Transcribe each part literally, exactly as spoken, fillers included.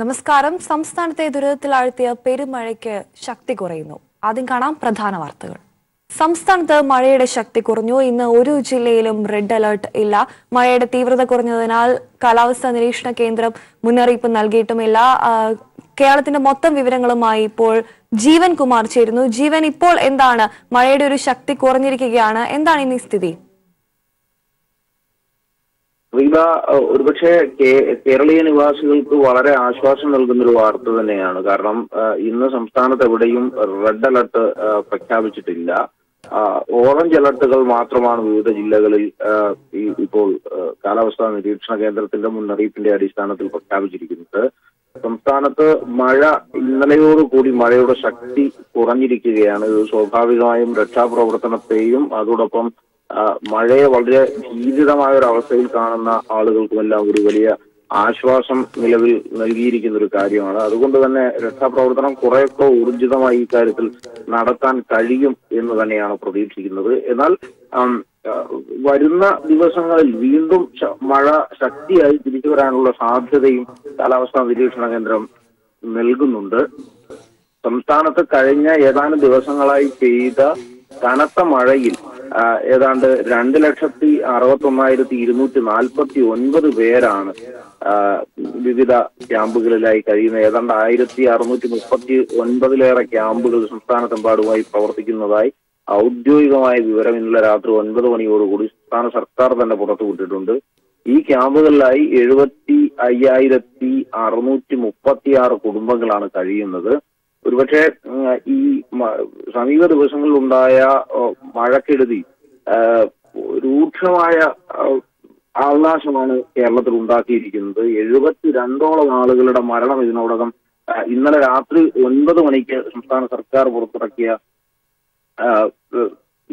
നമസ്കാരം. സംസ്ഥാനത്തെ ദുരിതത്തിൽ ആഴ്ത്തിയ പെരുമഴയ്ക്ക് ശക്തി കുറയുന്നു. ആദ്യം കാണാം പ്രധാന വാർത്തകൾ. സംസ്ഥാനത്ത് മഴയുടെ ശക്തി കുറഞ്ഞു. ഇന്ന് ഒരു ജില്ലയിലും റെഡ് അലർട്ട് ഇല്ല. മഴയുടെ തീവ്രത കുറഞ്ഞതിനാൽ കാലാവസ്ഥാ നിരീക്ഷണ കേന്ദ്രം മുന്നറിയിപ്പ് നൽകിയിട്ടുമില്ല. കേരളത്തിന്റെ മൊത്തം വിവരങ്ങളുമായി ഇപ്പോൾ ജീവൻ കുമാർ ചേരുന്നു. ജീവൻ, ഇപ്പോൾ എന്താണ് മഴയുടെ ഒരു ശക്തി കുറഞ്ഞിരിക്കുകയാണ്, എന്താണ് ഇനി സ്ഥിതി? റീബ, ഒരുപക്ഷെ കേരളീയ നിവാസികൾക്ക് വളരെ ആശ്വാസം നൽകുന്നൊരു വാർത്ത തന്നെയാണ്. കാരണം ഇന്ന് സംസ്ഥാനത്ത് എവിടെയും റെഡ് അലർട്ട് പ്രഖ്യാപിച്ചിട്ടില്ല. ഓറഞ്ച് അലർട്ടുകൾ മാത്രമാണ് വിവിധ ജില്ലകളിൽ ഇപ്പോൾ കാലാവസ്ഥാ നിരീക്ഷണ കേന്ദ്രത്തിന്റെ മുന്നറിയിപ്പിന്റെ അടിസ്ഥാനത്തിൽ പ്രഖ്യാപിച്ചിരിക്കുന്നത്. സംസ്ഥാനത്ത് മഴ ഇന്നലെയോടുകൂടി മഴയുടെ ശക്തി കുറഞ്ഞിരിക്കുകയാണ്. ഇത് സ്വാഭാവികമായും രക്ഷാപ്രവർത്തനത്തെയും അതോടൊപ്പം മഴയെ വളരെ ഭീതിതമായ ഒരു അവസ്ഥയിൽ കാണുന്ന ആളുകൾക്കുമെല്ലാം ഒരു വലിയ ആശ്വാസം നിലവിൽ നൽകിയിരിക്കുന്ന ഒരു കാര്യമാണ്. അതുകൊണ്ട് തന്നെ രക്ഷാപ്രവർത്തനം കുറെയൊക്കെ ഊർജിതമായി ഈ കാര്യത്തിൽ നടത്താൻ കഴിയും എന്ന് തന്നെയാണ് പ്രതീക്ഷിക്കുന്നത്. എന്നാൽ വരുന്ന ദിവസങ്ങളിൽ വീണ്ടും മഴ ശക്തിയായി തിരിച്ചു വരാനുള്ള സാധ്യതയും കാലാവസ്ഥാ നിരീക്ഷണ കേന്ദ്രം നൽകുന്നുണ്ട്. സംസ്ഥാനത്ത് കഴിഞ്ഞ ഏതാനും ദിവസങ്ങളായി പെയ്ത കനത്ത മഴയിൽ ഏതാണ്ട് രണ്ട് ലക്ഷത്തി അറുപത്തി ഒന്നായിരത്തി ഇരുന്നൂറ്റി നാൽപ്പത്തി ഒൻപത് പേരാണ് വിവിധ ക്യാമ്പുകളിലായി കഴിയുന്ന ഏതാണ്ട് ആയിരത്തി അറുന്നൂറ്റി മുപ്പത്തി ഒൻപതിലേറെ ക്യാമ്പുകൾ സംസ്ഥാനത്തെമ്പാടുമായി പ്രവർത്തിക്കുന്നതായി ഔദ്യോഗികമായ വിവരം ഇന്നലെ രാത്രി ഒൻപത് മണിയോടുകൂടി സംസ്ഥാന സർക്കാർ തന്നെ പുറത്തുവിട്ടിട്ടുണ്ട്. ഈ ക്യാമ്പുകളിലായി എഴുപത്തി അയ്യായിരത്തി അറുന്നൂറ്റി മുപ്പത്തി ആറ് കുടുംബങ്ങളാണ് കഴിയുന്നത്. ഒരുപക്ഷെ ഈ സമീപ ദിവസങ്ങളിലുണ്ടായ മഴക്കെടുതി രൂക്ഷമായ ആൾനാശമാണ് കേരളത്തിൽ ഉണ്ടാക്കിയിരിക്കുന്നത്. എഴുപത്തി രണ്ടോളം ആളുകളുടെ മരണം ഇതിനോടകം ഇന്നലെ രാത്രി ഒൻപത് മണിക്ക് സംസ്ഥാന സർക്കാർ പുറത്തിറക്കിയ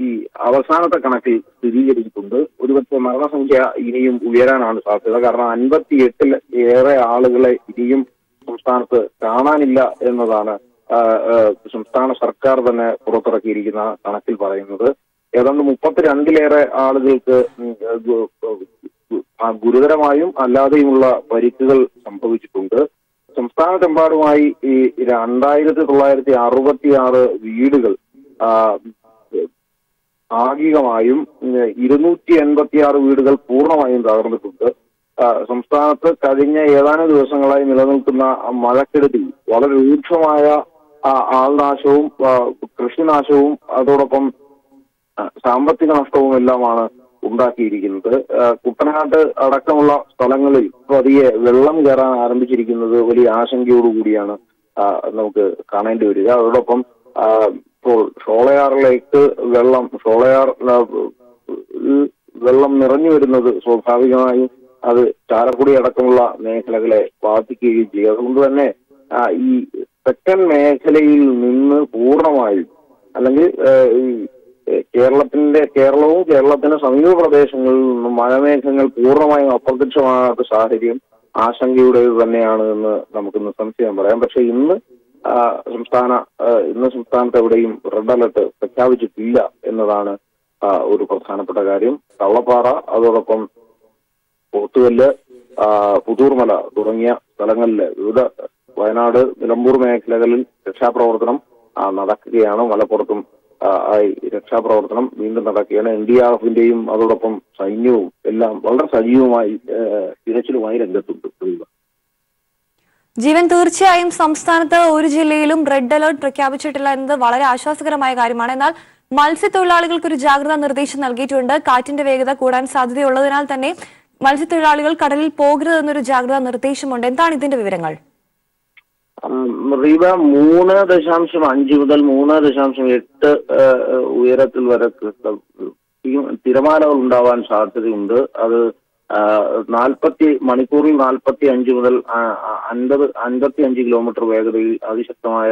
ഈ അവസാനത്തെ കണക്കിൽ സ്ഥിരീകരിച്ചിട്ടുണ്ട്. ഒരുപക്ഷെ മരണസംഖ്യ ഇനിയും ഉയരാനാണ് സാധ്യത. കാരണം അൻപത്തി എട്ടിൽ ഏറെ ആളുകളെ ഇനിയും സംസ്ഥാനത്ത് കാണാനില്ല എന്നതാണ് സംസ്ഥാന സർക്കാർ തന്നെ പുറത്തിറക്കിയിരിക്കുന്ന കണക്കിൽ പറയുന്നത്. ഏതാണ്ട് മുപ്പത്തിരണ്ടിലേറെ ആളുകൾക്ക് ഗുരുതരമായും അല്ലാതെയുമുള്ള പരിക്കുകൾ സംഭവിച്ചിട്ടുണ്ട്. സംസ്ഥാനത്തെമ്പാടുമായി ഈ രണ്ടായിരത്തി തൊള്ളായിരത്തി അറുപത്തി ആറ് വീടുകൾ ഭാഗികമായും ഇരുന്നൂറ്റി എൺപത്തി ആറ് വീടുകൾ പൂർണ്ണമായും തകർന്നിട്ടുണ്ട്. സംസ്ഥാനത്ത് കഴിഞ്ഞ ഏതാനും ദിവസങ്ങളായി നിലനിൽക്കുന്ന മഴക്കെടുതി വളരെ രൂക്ഷമായ ആൾനാശവും കൃഷിനാശവും അതോടൊപ്പം സാമ്പത്തിക നഷ്ടവും എല്ലാമാണ് ഉണ്ടാക്കിയിരിക്കുന്നത്. കുട്ടനാട് അടക്കമുള്ള സ്ഥലങ്ങളിൽ പതിയെ വെള്ളം കയറാൻ ആരംഭിച്ചിരിക്കുന്നത് വലിയ ആശങ്കയോടുകൂടിയാണ് നമുക്ക് കാണേണ്ടി വരിക. അതോടൊപ്പം ഇപ്പോൾ ഷോളയാറിലേക്ക് വെള്ളം ഷോളയാർ വെള്ളം നിറഞ്ഞു വരുന്നത് സ്വാഭാവികമായും അത് ചാലക്കുടി അടക്കമുള്ള മേഖലകളെ ബാധിക്കുകയും ചെയ്യും. അതുകൊണ്ട് തന്നെ ഈ തെക്കൻ മേഖലയിൽ നിന്ന് പൂർണ്ണമായും അല്ലെങ്കിൽ കേരളത്തിന്റെ കേരളവും കേരളത്തിന്റെ സമീപ പ്രദേശങ്ങളിൽ നിന്നും മഴമേഘങ്ങൾ പൂർണ്ണമായും അപ്രത്യക്ഷമാകാത്ത സാഹചര്യം ആശങ്കയുടേത് തന്നെയാണ് എന്ന് നമുക്ക് നിസ്സംശയം പറയാം. പക്ഷെ ഇന്ന് സംസ്ഥാന ഇന്ന് സംസ്ഥാനത്ത് എവിടെയും റെഡ് അലർട്ട് പ്രഖ്യാപിച്ചിട്ടില്ല എന്നതാണ് ഒരു പ്രധാനപ്പെട്ട കാര്യം. കള്ളപ്പാറ അതോടൊപ്പം പോത്തുകല്ല് പുതൂർമല തുടങ്ങിയ സ്ഥലങ്ങളിലെ വിവിധ വയനാട് നിലമ്പൂർ മേഖലകളിൽ രക്ഷാപ്രവർത്തനം നടക്കുകയാണ്. മലപ്പുറത്തും ആയി രക്ഷാപ്രവർത്തനം വീണ്ടും നടക്കുകയാണ്. എൻ ഡി ആർ എഫിന്റെയും അതോടൊപ്പം സൈന്യവും എല്ലാം വളരെ സജീവമായി തിരച്ചിലുമായി രംഗത്തുണ്ട്. ജീവൻ, തീർച്ചയായും സംസ്ഥാനത്ത് ഒരു ജില്ലയിലും റെഡ് അലർട്ട് പ്രഖ്യാപിച്ചിട്ടില്ല എന്നത് വളരെ ആശ്വാസകരമായ കാര്യമാണ്. എന്നാൽ മത്സ്യത്തൊഴിലാളികൾക്ക് ഒരു ജാഗ്രതാ നിർദ്ദേശം നൽകിയിട്ടുണ്ട്. കാറ്റിന്റെ വേഗത കൂടാൻ സാധ്യതയുള്ളതിനാൽ തന്നെ മത്സ്യത്തൊഴിലാളികൾ കടലിൽ പോകരുതെന്നൊരു ജാഗ്രതാ നിർദ്ദേശമുണ്ട്. എന്താണ് ഇതിന്റെ വിവരങ്ങൾ? റീബ, മൂന്ന് ദശാംശം അഞ്ച് മുതൽ മൂന്ന് ദശാംശം എട്ട് ഉയരത്തിൽ വരെ തിരമാലകൾ ഉണ്ടാവാൻ സാധ്യതയുണ്ട്. അത് നാൽപ്പത്തി മണിക്കൂറിൽ നാൽപ്പത്തി അഞ്ച് മുതൽ അൻപത് അൻപത്തി അഞ്ച് കിലോമീറ്റർ വേഗതയിൽ അതിശക്തമായ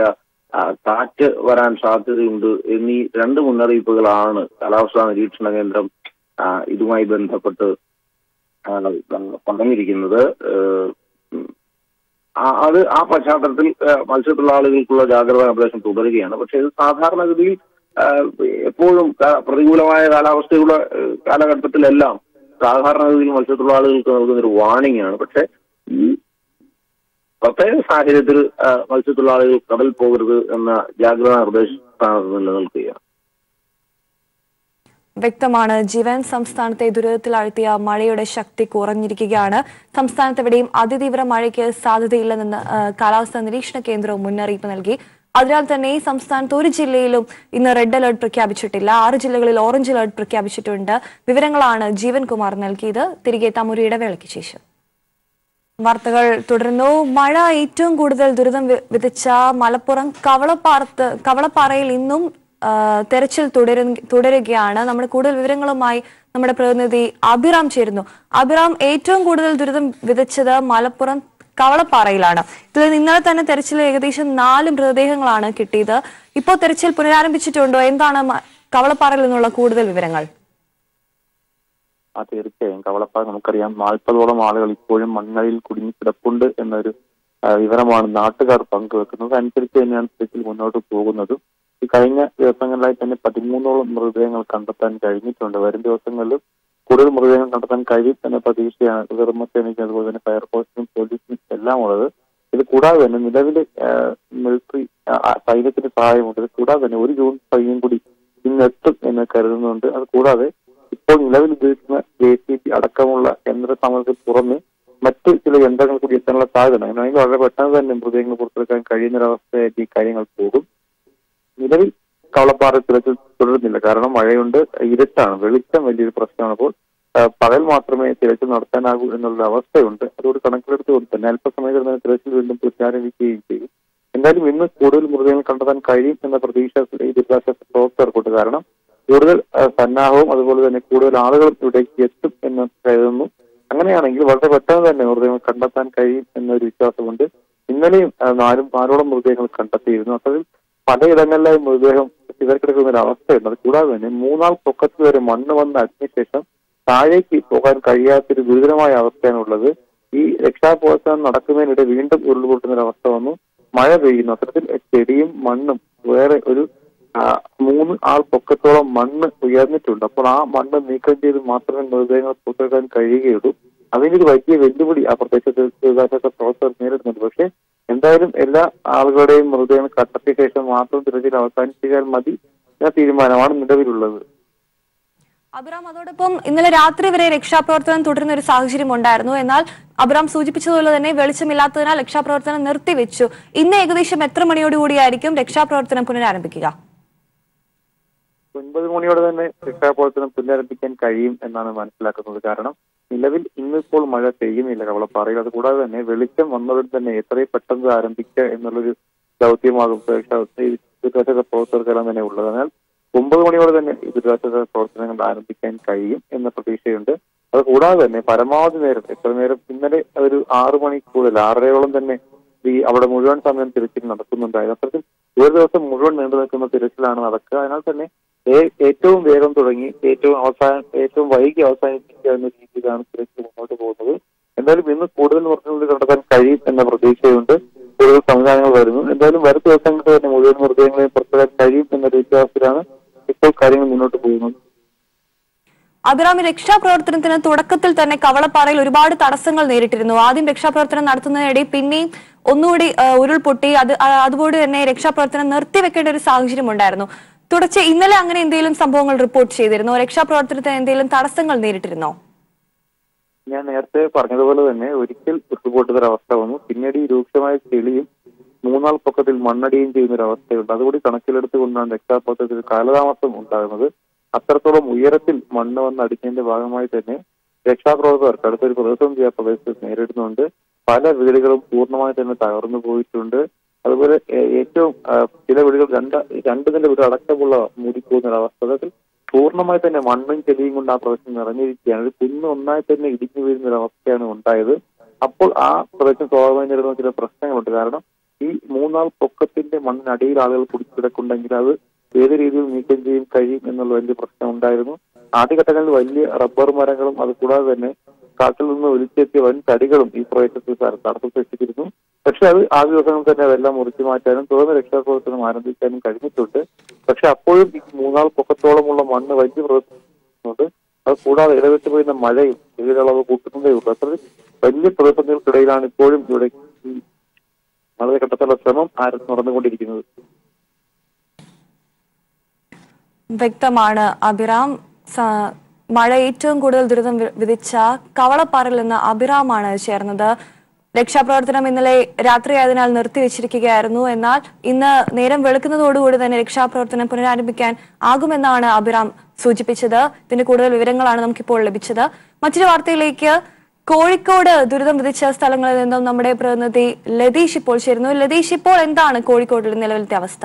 കാറ്റ് വരാൻ സാധ്യതയുണ്ട് എന്നീ രണ്ട് മുന്നറിയിപ്പുകളാണ് കാലാവസ്ഥാ നിരീക്ഷണ കേന്ദ്രം ഇതുമായി ബന്ധപ്പെട്ട് പറഞ്ഞിരിക്കുന്നത്. അത് ആ പശ്ചാത്തലത്തിൽ മത്സ്യത്തൊഴിലാളികൾക്കുള്ള ജാഗ്രതാ നിർദ്ദേശം തുടരുകയാണ്. പക്ഷേ ഇത് സാധാരണഗതിയിൽ എപ്പോഴും പ്രതികൂലമായ കാലാവസ്ഥയുടെ കാലഘട്ടത്തിലെല്ലാം സാധാരണഗതിയിൽ മത്സ്യത്തൊഴിലാളികൾക്ക് നൽകുന്ന ഒരു വാണിംഗ് ആണ്. പക്ഷെ ഈ പ്രത്യേക സാഹചര്യത്തിൽ മത്സ്യത്തൊഴിലാളികൾ കടൽ പോകരുത് എന്ന ജാഗ്രതാ നിർദ്ദേശം നിലനിൽക്കുകയാണ്. വ്യക്തമാണ്. ജീവൻ സംസ്ഥാനത്തെ ദുരിതത്തിലാഴ്ത്തിയ മഴയുടെ ശക്തി കുറഞ്ഞിരിക്കുകയാണ്. സംസ്ഥാനത്തെവിടെയും അതിതീവ്ര മഴയ്ക്ക് സാധ്യതയില്ലെന്ന് കാലാവസ്ഥാ നിരീക്ഷണ കേന്ദ്രവും മുന്നറിയിപ്പ് നൽകി. അതിനാൽ തന്നെ സംസ്ഥാനത്ത് ഒരു ജില്ലയിലും ഇന്ന് റെഡ് അലർട്ട് പ്രഖ്യാപിച്ചിട്ടില്ല. ആറ് ജില്ലകളിൽ ഓറഞ്ച് അലർട്ട് പ്രഖ്യാപിച്ചിട്ടുണ്ട്. വിവരങ്ങളാണ് ജീവൻകുമാർ നൽകിയത്. തിരികെ എത്താം ഒരു ഇടവേളയ്ക്ക് ശേഷം. വാർത്തകൾ തുടരുന്നു. മഴ ഏറ്റവും കൂടുതൽ ദുരിതം വിതച്ച മലപ്പുറം കവളപ്പാറത്ത് കവളപ്പാറയിൽ ഇന്നും തെരച്ചിൽ തുടരു തുടരുകയാണ് നമ്മുടെ കൂടുതൽ വിവരങ്ങളുമായി നമ്മുടെ പ്രതിനിധി അഭിറാം ചേരുന്നു. അഭിറാം, ഏറ്റവും കൂടുതൽ ദുരിതം വിതച്ചത് മലപ്പുറം കവളപ്പാറയിലാണ്. ഇതിൽ ഇന്നലെ തന്നെ തെരച്ചിൽ ഏകദേശം നാല് മൃതദേഹങ്ങളാണ് കിട്ടിയത്. ഇപ്പോൾ തെരച്ചിൽ പുനരാരംഭിച്ചിട്ടുണ്ടോ? എന്താണ് കവളപ്പാറയിൽ നിന്നുള്ള കൂടുതൽ വിവരങ്ങൾ? ആ, തീർച്ചയായും കവളപ്പാറ നമുക്കറിയാം നാൽപ്പതോളം ആളുകൾ ഇപ്പോഴും മണ്ണഴിയിൽ കുടുങ്ങിക്കിടപ്പുണ്ട് എന്നൊരു വിവരമാണ് നാട്ടുകാർ പങ്കുവെക്കുന്നത്. അതനുസരിച്ച് തന്നെയാണ് തെരച്ചിൽ മുന്നോട്ട് പോകുന്നത്. ഈ കഴിഞ്ഞ ദിവസങ്ങളിലായി തന്നെ പതിമൂന്നോളം മൃതദേഹങ്ങൾ കണ്ടെത്താൻ കഴിഞ്ഞിട്ടുണ്ട്. വരും ദിവസങ്ങളിൽ കൂടുതൽ മൃതദേഹങ്ങൾ കണ്ടെത്താൻ കഴിയും എന്ന പ്രതീക്ഷയാണ് ദുർമസേനയ്ക്കും അതുപോലെ തന്നെ ഫയർഫോഴ്സിനും പോലീസിനും എല്ലാം ഉള്ളത്. ഇത് കൂടാതെ തന്നെ നിലവിലെ മിലിറ്ററി സൈന്യത്തിന്റെ സഹായമുണ്ട്. ഇത് കൂടാതെ തന്നെ ഒരു ജൂൺ സൈന്യം കൂടി ഇന്നെത്തും എന്ന് കരുതുന്നുണ്ട്. അത് കൂടാതെ ഇപ്പോൾ നിലവിൽ ഉപയോഗിക്കുന്ന ജെ സി ബി അടക്കമുള്ള യന്ത്ര സാമഗ്രിക്ക് പുറമെ മറ്റു ചില യന്ത്രങ്ങൾ കൂടി എത്താനുള്ള സാധ്യത. അങ്ങനെയാണെങ്കിൽ വളരെ പെട്ടെന്ന് തന്നെ മൃതദേഹങ്ങൾ പുറത്തെടുക്കാൻ കഴിയുന്നൊരവസ്ഥയായിട്ട് ഈ കാര്യങ്ങൾ പോകും. നിലവിൽ കവളപ്പാറ തിരച്ചിൽ തുടരുന്നില്ല. കാരണം മഴയുണ്ട്, ഇരുട്ടാണ്, വെളിച്ചം വലിയൊരു പ്രശ്നമാണ്. അപ്പോൾ പകൽ മാത്രമേ തിരച്ചിൽ നടത്താനാകൂ എന്നുള്ള അവസ്ഥയുണ്ട്. അതുകൊണ്ട് കണക്കിലെടുത്തുകൊണ്ട് തന്നെ അല്പസമയത്തിൽ തന്നെ തിരച്ചിൽ വീണ്ടും പുനരാരംഭിക്കുകയും ചെയ്യും. എന്തായാലും ഇന്ന് കൂടുതൽ മൃതദേഹങ്ങൾ കണ്ടെത്താൻ കഴിയും എന്ന പ്രതീക്ഷ ഈ ദുരിതാശ്വാസ പ്രവർത്തകർക്കുണ്ട്. കാരണം കൂടുതൽ സന്നാഹവും അതുപോലെ തന്നെ കൂടുതൽ ആളുകളും ഇവിടേക്ക് എത്തും എന്ന് കരുതുന്നു. അങ്ങനെയാണെങ്കിൽ വളരെ പെട്ടെന്ന് തന്നെ മൃതദേഹങ്ങൾ കണ്ടെത്താൻ കഴിയും എന്നൊരു വിശ്വാസമുണ്ട്. ഇന്നലെയും നാലും നാലോളം മൃതദേഹങ്ങൾ കണ്ടെത്തിയിരുന്നു. അത്തരത്തിൽ പലയിടങ്ങളിലായി മൃതദേഹം ചിതർക്കെടുക്കുന്ന ഒരു അവസ്ഥയുണ്ട്. അത് കൂടാതെ തന്നെ മൂന്നാം പൊക്കത്തിൽ വരെ മണ്ണ് വന്ന് അടിഞ്ഞശേഷം താഴേക്ക് പോകാൻ കഴിയാത്തൊരു ഗുരുതരമായ അവസ്ഥയാണുള്ളത്. ഈ രക്ഷാപ്രവർത്തനം നടക്കുന്നതിനിടെ വീണ്ടും ഉരുൾപൊട്ടുന്ന ഒരു അവസ്ഥ വന്നു. മഴ പെയ്യുന്നു. അത്തരത്തിൽ ചെടിയും മണ്ണും വേറെ ഒരു മൂന്ന് ആൾ പൊക്കത്തോളം മണ്ണ് ഉയർന്നിട്ടുണ്ട്. അപ്പോൾ ആ മണ്ണ് നീക്കം ചെയ്ത് മാത്രമേ മൃതദേഹങ്ങൾ പുറത്തെടുക്കാൻ കഴിയുകയുള്ളൂ. അതിൻ്റെ ഒരു വലിയ വെല്ലുവിളി ആ പ്രദേശത്ത് ദുരിതാശ്വാസ പ്രവർത്തകർ നേരിടുന്നുണ്ട്. പക്ഷേ എന്തായാലും എല്ലാ ആളുകളുടെയും മൃതദേഹങ്ങൾ കണ്ടെത്തിയ ശേഷം മാത്രം തിരച്ചിൽ അവസാനിപ്പിക്കാൻ മതി എന്ന തീരുമാനമാണ് നിലവിലുള്ളത്. അബ്രാം, അതോടൊപ്പം ഇന്നലെ രാത്രി വരെ രക്ഷാപ്രവർത്തനം തുടരുന്ന ഒരു സാഹചര്യം ഉണ്ടായിരുന്നു. എന്നാൽ അബ്രാം സൂചിപ്പിച്ചതുപോലെ തന്നെ വെളിച്ചമില്ലാത്തതിനാൽ രക്ഷാപ്രവർത്തനം നിർത്തിവെച്ചു. ഇന്ന് ഏകദേശം എത്ര മണിയോടുകൂടിയായിരിക്കും രക്ഷാപ്രവർത്തനം പുനരാരംഭിക്കുക? ഒൻപത് മണിയോടെ തന്നെ രക്ഷാപ്രവർത്തനം പുനരാരംഭിക്കാൻ കഴിയും എന്നാണ് മനസ്സിലാക്കുന്നത്. കാരണം നിലവിൽ ഇന്നിപ്പോൾ മഴ പെയ്യുന്നില്ല കവളപ്പാറയിൽ. അത് കൂടാതെ തന്നെ വെളിച്ചം വന്നവരും തന്നെ എത്രയും പെട്ടെന്ന് ആരംഭിക്കുക എന്നുള്ളൊരു ദൗത്യമാകും ദുരിതാശ്വാസ പ്രവർത്തകർക്കെല്ലാം തന്നെ ഉള്ളത്. അതിനാൽ ഒമ്പത് മണിയോടെ തന്നെ ദുരിതാശ്വാസ പ്രവർത്തനങ്ങൾ ആരംഭിക്കാൻ കഴിയും എന്ന പ്രതീക്ഷയുണ്ട്. അത് കൂടാതെ തന്നെ പരമാവധി നേരം എത്ര നേരം ഇന്നലെ ഒരു ആറു മണി കൂടുതൽ ആറരയോളം തന്നെ ഈ അവിടെ മുഴുവൻ സമയം തിരച്ചിൽ നടക്കുന്നുണ്ടായിരുന്നു. അത്തരത്തിൽ ഒരു ദിവസം മുഴുവൻ നീണ്ടു നിൽക്കുന്ന തിരച്ചിലാണ് നടക്കുക. അതിനാൽ തന്നെ ഏറ്റവും വേഗം തുടങ്ങി ഏറ്റവും അവസാനം ഏറ്റവും വൈകി അവസാനിപ്പിക്കുക എന്ന രീതിയിലാണ് തിരച്ചിൽ മുന്നോട്ട് പോകുന്നത്. എന്തായാലും ഇന്ന് കൂടുതൽ മൃതദേഹങ്ങൾ കണ്ടെത്താൻ കഴിയും എന്ന പ്രതീക്ഷയുണ്ട്. കൂടുതൽ സംവിധാനങ്ങൾ വരുന്നു. എന്തായാലും വരും ദിവസങ്ങളിൽ തന്നെ മുഴുവൻ മൃതദേഹങ്ങളെയും പുറത്തെടുക്കാൻ കഴിയും എന്ന വിശ്വാസത്തിലാണ് ഇപ്പോൾ കാര്യങ്ങൾ മുന്നോട്ട് പോകുന്നത്. അബ്രാമി, രക്ഷാപ്രവർത്തനത്തിന് തുടക്കത്തിൽ തന്നെ കവളപ്പാറയിൽ ഒരുപാട് തടസ്സങ്ങൾ നേരിട്ടിരുന്നു. ആദ്യം രക്ഷാപ്രവർത്തനം നടത്തുന്നതിനിടെ പിന്നെയും ഒന്നുകൂടി ഉരുൾപൊട്ടി. അത് അതുപോലെ തന്നെ രക്ഷാപ്രവർത്തനം നിർത്തിവെക്കേണ്ട ഒരു സാഹചര്യം ഉണ്ടായിരുന്നു. തുടർച്ച ഇന്നലെ അങ്ങനെ എന്തെങ്കിലും സംഭവങ്ങൾ റിപ്പോർട്ട് ചെയ്തിരുന്നോ? രക്ഷാപ്രവർത്തനത്തിന് എന്തെങ്കിലും തടസ്സങ്ങൾ നേരിട്ടിരുന്നോ? ഞാൻ നേരത്തെ പറഞ്ഞതുപോലെ തന്നെ ഒരിക്കൽ ഉരുൾപൊട്ടുന്ന അവസ്ഥ വന്നു. പിന്നീട് ഈ രൂക്ഷമായ ചെളിയും മൂന്നാൾ പൊക്കത്തിൽ മണ്ണടിയും ചെയ്യുന്ന ഒരു അവസ്ഥയുണ്ട്. അതുകൂടി കണക്കിലെടുത്തുകൊണ്ടാണ് രക്ഷാപ്രവർത്തനത്തിൽ കാലതാമസം ഉണ്ടാകുന്നത്. അത്രത്തോളം ഉയരത്തിൽ മണ്ണ് വന്ന് അടിച്ചതിന്റെ ഭാഗമായി തന്നെ രക്ഷാപ്രവർത്തകർക്ക് അടുത്തൊരു പ്രദേശം ചെയ്യാൻ പ്രദേശത്ത് നേരിടുന്നുണ്ട്. പല വീടുകളും പൂർണ്ണമായി തന്നെ തകർന്നു പോയിട്ടുണ്ട്. അതുപോലെ ഏറ്റവും ചില വീടുകൾ രണ്ട് രണ്ടു നില വീട് അടക്കമുള്ള മൂടിപ്പോകുന്ന ഒരവസ്ഥത്തിൽ പൂർണ്ണമായി തന്നെ മണ്ണും ചെളിയും കൊണ്ട് ആ പ്രദേശം നിറഞ്ഞിരിക്കുകയാണ്. ഒരു കുന്ന് ഒന്നായി തന്നെ ഇടിഞ്ഞു വീഴുന്ന ഒരവസ്ഥയാണ് ഉണ്ടായത്. അപ്പോൾ ആ പ്രദേശം സ്വാഭാവികമായി നേരിടുന്ന ചില പ്രശ്നങ്ങളുണ്ട്. കാരണം ഈ മൂന്നാൾ പൊക്കത്തിന്റെ മണ്ണിനടിയിൽ ആളുകൾ കുടിച്ചിടക്കുണ്ടെങ്കിൽ അത് ഏത് രീതിയിൽ നീക്കം ചെയ്യും കഴിയും എന്നുള്ള വലിയ പ്രശ്നം ഉണ്ടായിരുന്നു. ആദ്യഘട്ടങ്ങളിൽ വലിയ റബ്ബർ മരങ്ങളും അതുകൂടാതെ തന്നെ കാട്ടിൽ നിന്ന് ഒലിച്ചെത്തിയ വൻ തടികളും ഈ പ്രദേശത്ത് തടസ്സം സൃഷ്ടിച്ചിരുന്നു. പക്ഷെ അത് ആ ദിവസങ്ങൾ തന്നെ അതെല്ലാം മുറിച്ചു മാറ്റാനും തുടർന്ന് രക്ഷാപ്രവർത്തനം ആരംഭിക്കാനും കഴിഞ്ഞിട്ടുണ്ട്. പക്ഷെ അപ്പോഴും ഈ മൂന്നാൾ പൊക്കത്തോളമുള്ള മണ്ണ് വലിയ പ്രവർത്തിക്കുന്നുണ്ട്. അത് കൂടാതെ ഇടവിട്ട് പോയിരുന്ന മഴയും ചെറിയ അളവ് കൂട്ടുന്നതേ ഉള്ളൂ. അത്ര വലിയ പ്രതിസന്ധികൾക്കിടയിലാണ് ഇപ്പോഴും ഇവിടെ വളരെ ഘട്ടത്തിലുള്ള ശ്രമം ആരും നടന്നുകൊണ്ടിരിക്കുന്നത്. വ്യക്തമാണ് അഭിറാം. മഴ ഏറ്റവും കൂടുതൽ ദുരിതം വിധിച്ച കവളപ്പാറയിൽ നിന്ന് അഭിറാമാണ് ചേർന്നത്. രക്ഷാപ്രവർത്തനം ഇന്നലെ രാത്രിയായതിനാൽ നിർത്തിവെച്ചിരിക്കുകയായിരുന്നു. എന്നാൽ ഇന്ന് നേരം വെളുക്കുന്നതോടുകൂടി തന്നെ രക്ഷാപ്രവർത്തനം പുനരാരംഭിക്കാൻ ആകുമെന്നാണ് അഭിറാം സൂചിപ്പിച്ചത്. ഇതിന്റെ കൂടുതൽ വിവരങ്ങളാണ് നമുക്കിപ്പോൾ ലഭിച്ചത്. മറ്റൊരു വാർത്തയിലേക്ക്, കോഴിക്കോട് ദുരിതം വിധിച്ച സ്ഥലങ്ങളിൽ നിന്നും നമ്മുടെ പ്രതിനിധി ലതീഷ് ഇപ്പോൾ ചേരുന്നു. ലതീഷ്, ഇപ്പോൾ എന്താണ് കോഴിക്കോടിലെ നിലവിലത്തെ അവസ്ഥ?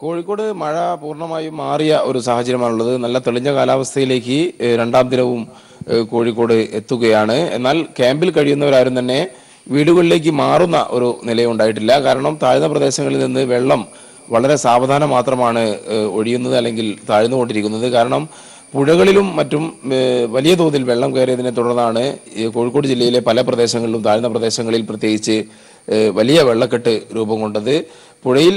കോഴിക്കോട് മഴ പൂർണ്ണമായും മാറിയ ഒരു സാഹചര്യമാണുള്ളത്. നല്ല തെളിഞ്ഞ കാലാവസ്ഥയിലേക്ക് രണ്ടാം ദിനവും കോഴിക്കോട് എത്തുകയാണ്. എന്നാൽ ക്യാമ്പിൽ കഴിയുന്നവരാരും തന്നെ വീടുകളിലേക്ക് മാറുന്ന ഒരു നിലയുണ്ടായിട്ടില്ല. കാരണം താഴ്ന്ന പ്രദേശങ്ങളിൽ നിന്ന് വെള്ളം വളരെ സാവധാനം മാത്രമാണ് ഒഴിയുന്നത്, അല്ലെങ്കിൽ താഴ്ന്നുകൊണ്ടിരിക്കുന്നത്. കാരണം പുഴകളിലും മറ്റും വലിയ തോതിൽ വെള്ളം കയറിയതിനെ തുടർന്നാണ് കോഴിക്കോട് ജില്ലയിലെ പല പ്രദേശങ്ങളിലും, താഴ്ന്ന പ്രദേശങ്ങളിൽ പ്രത്യേകിച്ച് വലിയ വെള്ളക്കെട്ട് രൂപം കൊണ്ടത്. പുഴയിൽ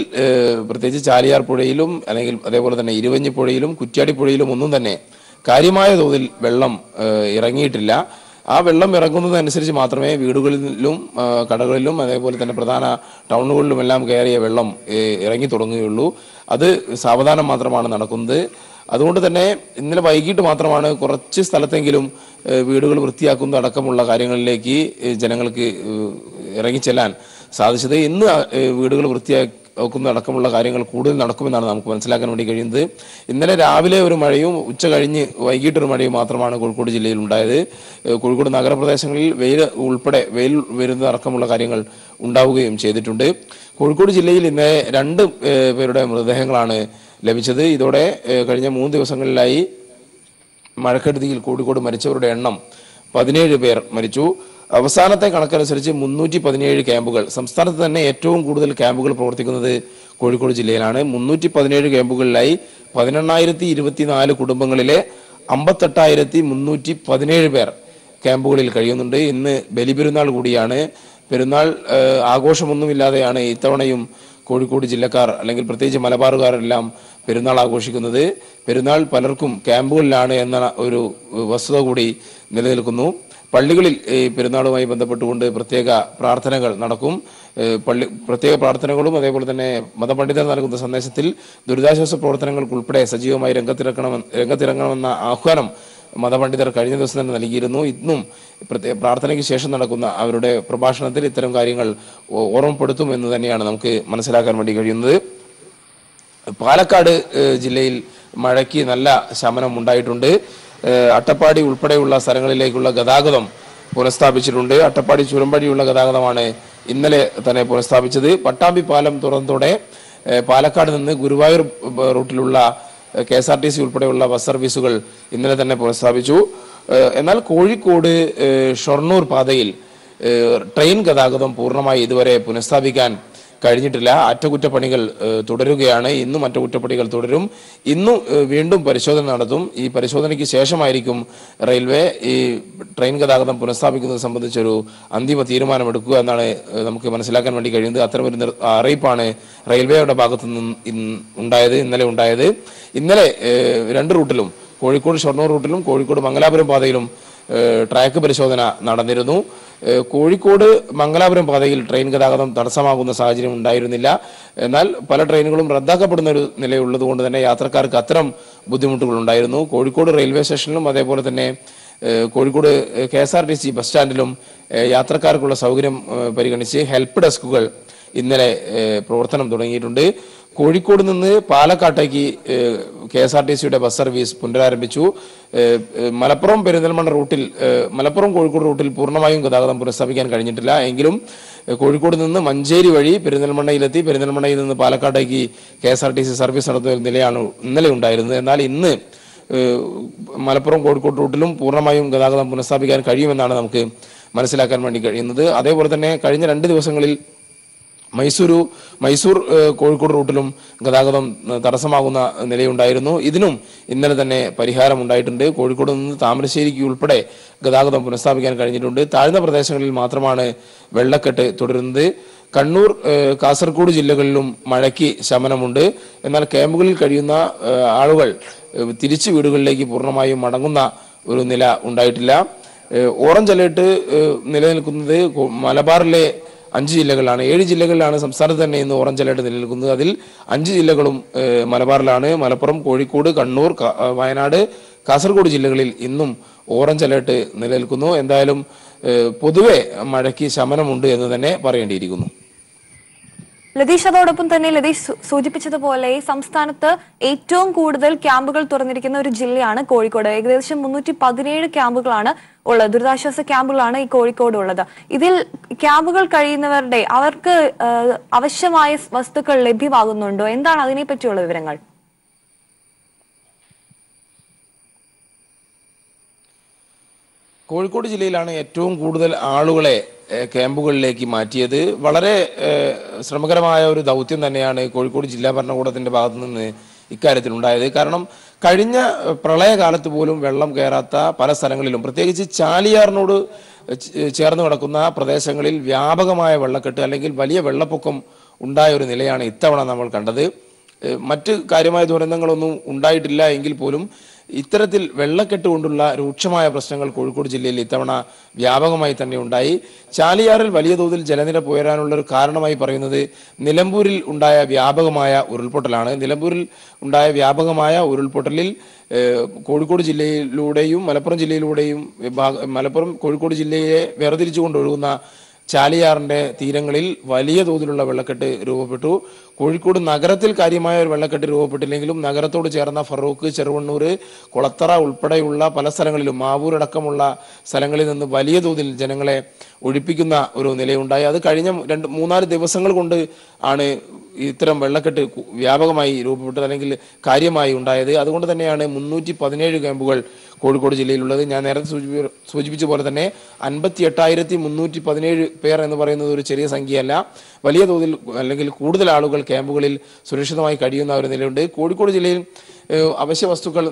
പ്രത്യേകിച്ച് ചാലിയാർ പുഴയിലും അല്ലെങ്കിൽ അതേപോലെ തന്നെ ഇരുവഞ്ഞി പുഴയിലും കുറ്റ്യാടി പുഴയിലും ഒന്നും തന്നെ കാര്യമായ തോതിൽ വെള്ളം ഇറങ്ങിയിട്ടില്ല. ആ വെള്ളം ഇറങ്ങുന്നതനുസരിച്ച് മാത്രമേ വീടുകളിലും കടകളിലും അതേപോലെ തന്നെ പ്രധാന ടൗണുകളിലുമെല്ലാം കയറിയ വെള്ളം ഇറങ്ങി തുടങ്ങുകയുള്ളൂ. അത് സാവധാനം മാത്രമാണ് നടക്കുന്നത്. അതുകൊണ്ട് തന്നെ ഇന്നലെ വൈകിട്ട് മാത്രമാണ് കുറച്ച് സ്ഥലത്തെങ്കിലും വീടുകൾ വൃത്തിയാക്കുന്നത് അടക്കമുള്ള കാര്യങ്ങളിലേക്ക് ജനങ്ങൾക്ക് ഇറങ്ങിച്ചെല്ലാൻ സാധിച്ചത്. ഇന്ന് വീടുകൾ വൃത്തിയാക്കുന്ന അടക്കമുള്ള കാര്യങ്ങൾ കൂടുതൽ നടക്കുമെന്നാണ് നമുക്ക് മനസ്സിലാക്കാൻ വേണ്ടി കഴിയുന്നത്. ഇന്നലെ രാവിലെ ഒരു മഴയും ഉച്ച കഴിഞ്ഞ് വൈകിട്ടൊരു മഴയും മാത്രമാണ് കോഴിക്കോട് ജില്ലയിൽ ഉണ്ടായത്. കോഴിക്കോട് നഗരപ്രദേശങ്ങളിൽ വെയിൽ ഉൾപ്പെടെ വെയിൽ വരുന്ന അടക്കമുള്ള കാര്യങ്ങൾ ഉണ്ടാവുകയും ചെയ്തിട്ടുണ്ട്. കോഴിക്കോട് ജില്ലയിൽ ഇന്നലെ രണ്ട് പേരുടെ മൃതദേഹങ്ങളാണ് ലഭിച്ചത്. ഇതോടെ കഴിഞ്ഞ മൂന്ന് ദിവസങ്ങളിലായി മഴക്കെടുതിയിൽ കോഴിക്കോട് മരിച്ചവരുടെ എണ്ണം പതിനേഴ് പേർ മരിച്ചു. അവസാനത്തെ കണക്കനുസരിച്ച് മുന്നൂറ്റി പതിനേഴ് ക്യാമ്പുകൾ, സംസ്ഥാനത്ത് തന്നെ ഏറ്റവും കൂടുതൽ ക്യാമ്പുകൾ പ്രവർത്തിക്കുന്നത് കോഴിക്കോട് ജില്ലയിലാണ്. മുന്നൂറ്റി പതിനേഴ് ക്യാമ്പുകളിലായി പതിനെണ്ണായിരത്തി ഇരുപത്തിനാല് കുടുംബങ്ങളിലെ അമ്പത്തെട്ടായിരത്തി മുന്നൂറ്റി പതിനേഴ് പേർ ക്യാമ്പുകളിൽ കഴിയുന്നുണ്ട്. ഇന്ന് ബലിപെരുന്നാൾ കൂടിയാണ്. പെരുന്നാൾ ആഘോഷമൊന്നുമില്ലാതെയാണ് ഇത്തവണയും കോഴിക്കോട് ജില്ലക്കാർ, അല്ലെങ്കിൽ പ്രത്യേകിച്ച് മലബാറുകാരെല്ലാം പെരുന്നാൾ ആഘോഷിക്കുന്നത്. പെരുന്നാൾ പലർക്കും ക്യാമ്പുകളിലാണ് എന്ന ഒരു വസ്തുത കൂടി നിലനിൽക്കുന്നു. പള്ളികളിൽ ഈ പെരുന്നാളുമായി ബന്ധപ്പെട്ടുകൊണ്ട് പ്രത്യേക പ്രാർത്ഥനകൾ നടക്കും. പള്ളി പ്രത്യേക പ്രാർത്ഥനകളും അതേപോലെ തന്നെ മതപണ്ഡിതർ നൽകുന്ന സന്ദേശത്തിൽ ദുരിതാശ്വാസ പ്രവർത്തനങ്ങൾക്കുൾപ്പെടെ സജീവമായി രംഗത്തിറക്കണമെന്ന് രംഗത്തിറങ്ങണമെന്ന ആഹ്വാനം മതപണ്ഡിതർ കഴിഞ്ഞ ദിവസം തന്നെ നൽകിയിരുന്നു. ഇന്നും പ്രത്യേക പ്രാർത്ഥനയ്ക്ക് ശേഷം നടക്കുന്ന അവരുടെ പ്രഭാഷണത്തിൽ ഇത്തരം കാര്യങ്ങൾ ഓർമ്മപ്പെടുത്തും എന്ന് തന്നെയാണ് നമുക്ക് മനസ്സിലാക്കാൻ വേണ്ടി കഴിയുന്നത്. പാലക്കാട് ജില്ലയിൽ മഴയ്ക്ക് നല്ല ശമനം ഉണ്ടായിട്ടുണ്ട്. അട്ടപ്പാടി ഉൾപ്പെടെയുള്ള സ്ഥലങ്ങളിലേക്കുള്ള ഗതാഗതം പുനഃസ്ഥാപിച്ചിട്ടുണ്ട്. അട്ടപ്പാടി ചുരം വഴിയുള്ള ഗതാഗതമാണ് ഇന്നലെ തന്നെ പുനഃസ്ഥാപിച്ചത്. പട്ടാമ്പി പാലം തുറന്നതോടെ പാലക്കാട് നിന്ന് ഗുരുവായൂർ റൂട്ടിലുള്ള K S R T C ഉൾപ്പെടെയുള്ള ബസ് സർവീസുകൾ ഇന്നലെ തന്നെ പുനഃസ്ഥാപിച്ചു. എന്നാൽ കോഴിക്കോട് ഷൊർണൂർ പാതയിൽ ട്രെയിൻ ഗതാഗതം പൂർണ്ണമായി ഇതുവരെ പുനഃസ്ഥാപിക്കാൻ കഴിഞ്ഞിട്ടില്ല. അറ്റകുറ്റപ്പണികൾ തുടരുകയാണ്. ഇന്നും അറ്റകുറ്റപ്പണികൾ തുടരും. ഇന്നും വീണ്ടും പരിശോധന നടത്തും. ഈ പരിശോധനയ്ക്ക് ശേഷമായിരിക്കും റെയിൽവേ ഈ ട്രെയിൻ ഗതാഗതം പുനഃസ്ഥാപിക്കുന്നത് സംബന്ധിച്ചൊരു അന്തിമ തീരുമാനമെടുക്കുക എന്നാണ് നമുക്ക് മനസ്സിലാക്കാൻ വേണ്ടി കഴിയുന്നത്. അത്തരമൊരു അറിയിപ്പാണ് റെയിൽവേയുടെ ഭാഗത്തു നിന്ന് ഉണ്ടായത് ഇന്നലെ ഉണ്ടായത് ഇന്നലെ രണ്ട് റൂട്ടിലും, കോഴിക്കോട് ഷൊർണൂർ റൂട്ടിലും കോഴിക്കോട് മംഗലാപുരം പാതയിലും ട്രാക്ക് പരിശോധന നടന്നിരുന്നു. കോഴിക്കോട് മംഗലാപുരം പാതയിൽ ട്രെയിൻ ഗതാഗതം തടസ്സമാകുന്ന സാഹചര്യം ഉണ്ടായിരുന്നില്ല. എന്നാൽ പല ട്രെയിനുകളും റദ്ദാക്കപ്പെടുന്ന ഒരു നിലയുള്ളത് കൊണ്ട് തന്നെ യാത്രക്കാർക്ക് അത്തരം ബുദ്ധിമുട്ടുകൾ ഉണ്ടായിരുന്നു. കോഴിക്കോട് റെയിൽവേ സ്റ്റേഷനിലും അതേപോലെ തന്നെ Kozhikode K S R T C bus സ്റ്റാൻഡിലും യാത്രക്കാർക്കുള്ള സൗകര്യം പരിഗണിച്ച് ഹെൽപ്പ് ഡെസ്കുകൾ ഇന്നലെ പ്രവർത്തനം തുടങ്ങിയിട്ടുണ്ട്. കോഴിക്കോട് നിന്ന് പാലക്കാട്ടേക്ക് കെ എസ് ആർ ടി സിയുടെ ബസ് സർവീസ് പുനരാരംഭിച്ചു. മലപ്പുറം പെരിന്തൽമണ്ണ റൂട്ടിൽ, മലപ്പുറം കോഴിക്കോട് റൂട്ടിൽ പൂർണ്ണമായും ഗതാഗതം പുനഃസ്ഥാപിക്കാൻ കഴിഞ്ഞിട്ടില്ല. എങ്കിലും കോഴിക്കോട് നിന്ന് മഞ്ചേരി വഴി പെരിന്തൽമണ്ണയിലെത്തി പെരിന്തൽമണ്ണയിൽ നിന്ന് പാലക്കാട്ടേക്ക് K S R T C service നടത്തുന്ന ഒരു നിലയാണ് ഇന്നലെ ഉണ്ടായിരുന്നത്. എന്നാൽ ഇന്ന് മലപ്പുറം കോഴിക്കോട് റൂട്ടിലും പൂർണ്ണമായും ഗതാഗതം പുനഃസ്ഥാപിക്കാൻ കഴിയുമെന്നാണ് നമുക്ക് മനസ്സിലാക്കാൻ വേണ്ടി കഴിയുന്നത്. അതേപോലെ തന്നെ കഴിഞ്ഞ രണ്ട് ദിവസങ്ങളിൽ മൈസൂരു മൈസൂർ കോഴിക്കോട് റൂട്ടിലും ഗതാഗതം തടസ്സമാകുന്ന നിലയുണ്ടായിരുന്നു. ഇതിനും ഇന്നലെ തന്നെ പരിഹാരമുണ്ടായിട്ടുണ്ട്. കോഴിക്കോട് നിന്ന് താമരശ്ശേരിക്ക് ഉൾപ്പെടെ ഗതാഗതം പുനഃസ്ഥാപിക്കാൻ കഴിഞ്ഞിട്ടുണ്ട്. താഴ്ന്ന പ്രദേശങ്ങളിൽ മാത്രമാണ് വെള്ളക്കെട്ട് തുടരുന്നത്. കണ്ണൂർ, കാസർഗോഡ് ജില്ലകളിലും മഴയ്ക്ക് ശമനമുണ്ട്. എന്നാൽ ക്യാമ്പുകളിൽ കഴിയുന്ന ആളുകൾ തിരിച്ചു വീടുകളിലേക്ക് പൂർണ്ണമായും മടങ്ങുന്ന ഒരു നില ഉണ്ടായിട്ടില്ല. ഓറഞ്ച് അലേർട്ട് നിലനിൽക്കുന്നത് മലബാറിലെ അഞ്ച് ജില്ലകളിലാണ്. ഏഴ് ജില്ലകളിലാണ് സംസ്ഥാനത്ത് തന്നെ ഇന്ന് ഓറഞ്ച് അലേർട്ട് നിലനിൽക്കുന്നത്. അതിൽ അഞ്ച് ജില്ലകളും മലബാറിലാണ്. മലപ്പുറം, കോഴിക്കോട്, കണ്ണൂർ, വയനാട്, കാസർഗോഡ് ജില്ലകളിൽ ഇന്നും ഓറഞ്ച് അലേർട്ട് നിലനിൽക്കുന്നു. എന്തായാലും പൊതുവെ മഴയ്ക്ക് ശമനമുണ്ട് എന്ന് തന്നെ പറയേണ്ടിയിരിക്കുന്നു. ലതീഷ്, അതോടൊപ്പം തന്നെ ലതീഷ് സൂചിപ്പിച്ചതുപോലെ സംസ്ഥാനത്ത് ഏറ്റവും കൂടുതൽ ക്യാമ്പുകൾ തുറന്നിരിക്കുന്ന ഒരു ജില്ലയാണ് കോഴിക്കോട്. ഏകദേശം മുന്നൂറ്റി പതിനേഴ് ക്യാമ്പുകളാണ് ഉള്ളത്, ദുരിതാശ്വാസ ക്യാമ്പുകളാണ് ഈ കോഴിക്കോട് ഉള്ളത്. ഇതിൽ ക്യാമ്പുകൾ കഴിയുന്നവരുടെ അവർക്ക് ആവശ്യമായ വസ്തുക്കൾ ലഭ്യമാകുന്നുണ്ടോ? എന്താണ് അതിനെപ്പറ്റിയുള്ള വിവരങ്ങൾ? കോഴിക്കോട് ജില്ലയിലാണ് ഏറ്റവും കൂടുതൽ ആളുകളെ ക്യാമ്പുകളിലേക്ക് മാറ്റിയത്. വളരെ ശ്രമകരമായ ഒരു ദൗത്യം തന്നെയാണ് കോഴിക്കോട് ജില്ലാ ഭരണകൂടത്തിൻ്റെ ഭാഗത്തു നിന്ന് ഇക്കാര്യത്തിലുണ്ടായത്. കാരണം കഴിഞ്ഞ പ്രളയകാലത്ത് പോലും വെള്ളം കയറാത്ത പല സ്ഥലങ്ങളിലും, പ്രത്യേകിച്ച് ചാലിയാറിനോട് ചേർന്ന് കിടക്കുന്ന പ്രദേശങ്ങളിൽ വ്യാപകമായ വെള്ളക്കെട്ട് അല്ലെങ്കിൽ വലിയ വെള്ളപ്പൊക്കം ഉണ്ടായ ഒരു നിലയാണ് ഇത്തവണ നമ്മൾ കണ്ടത്. മറ്റ് കാര്യമായ ദുരന്തങ്ങളൊന്നും ഉണ്ടായിട്ടില്ല എങ്കിൽ പോലും ഇത്തരത്തിൽ വെള്ളക്കെട്ട് കൊണ്ടുള്ള രൂക്ഷമായ പ്രശ്നങ്ങൾ കോഴിക്കോട് ജില്ലയിൽ ഇത്തവണ വ്യാപകമായി തന്നെ ഉണ്ടായി. ചാലിയാറിൽ വലിയ തോതിൽ ജലനിരപ്പ് ഉയരാനുള്ളൊരു കാരണമായി പറയുന്നത് നിലമ്പൂരിൽ ഉണ്ടായ വ്യാപകമായ ഉരുൾപൊട്ടലാണ്. നിലമ്പൂരിൽ ഉണ്ടായ വ്യാപകമായ ഉരുൾപൊട്ടലിൽ കോഴിക്കോട് ജില്ലയിലൂടെയും മലപ്പുറം ജില്ലയിലൂടെയും മലപ്പുറം കോഴിക്കോട് ജില്ലയെ വേർതിരിച്ചുകൊണ്ട് ഒഴുകുന്ന ചാലിയാറിൻ്റെ തീരങ്ങളിൽ വലിയ തോതിലുള്ള വെള്ളക്കെട്ട് രൂപപ്പെട്ടു. കോഴിക്കോട് നഗരത്തിൽ കാര്യമായ ഒരു വെള്ളക്കെട്ട് രൂപപ്പെട്ടില്ലെങ്കിലും നഗരത്തോട് ചേർന്ന ഫറൂഖ്, ചെറുവണ്ണൂർ, കൊളത്തറ ഉൾപ്പെടെയുള്ള പല സ്ഥലങ്ങളിലും, മാവൂരടക്കമുള്ള സ്ഥലങ്ങളിൽ നിന്ന് വലിയ തോതിൽ ജനങ്ങളെ ഒഴിപ്പിക്കുന്ന ഒരു നിലയുണ്ടായി. അത് കഴിഞ്ഞ രണ്ട് മൂന്നാല് ദിവസങ്ങൾ കൊണ്ട് ആണ് ഇത്തരം വെള്ളക്കെട്ട് വ്യാപകമായി രൂപപ്പെട്ടത് അല്ലെങ്കിൽ കാര്യമായി ഉണ്ടായത്. അതുകൊണ്ട് തന്നെയാണ് മുന്നൂറ്റി പതിനേഴ് ക്യാമ്പുകൾ കോഴിക്കോട് ജില്ലയിലുള്ളത്. ഞാൻ നേരത്തെ സൂചി സൂചിപ്പിച്ച പോലെ തന്നെ അൻപത്തി എട്ടായിരത്തി മുന്നൂറ്റി പതിനേഴ് പേർ എന്ന് പറയുന്നത് ഒരു ചെറിയ സംഖ്യയല്ല. വലിയ തോതിൽ അല്ലെങ്കിൽ കൂടുതൽ ആളുകൾ ക്യാമ്പുകളിൽ സുരക്ഷിതമായി കഴിയുന്ന ഒരു നിലയുണ്ട്. കോഴിക്കോട് ജില്ലയിൽ അവശ്യ വസ്തുക്കൾ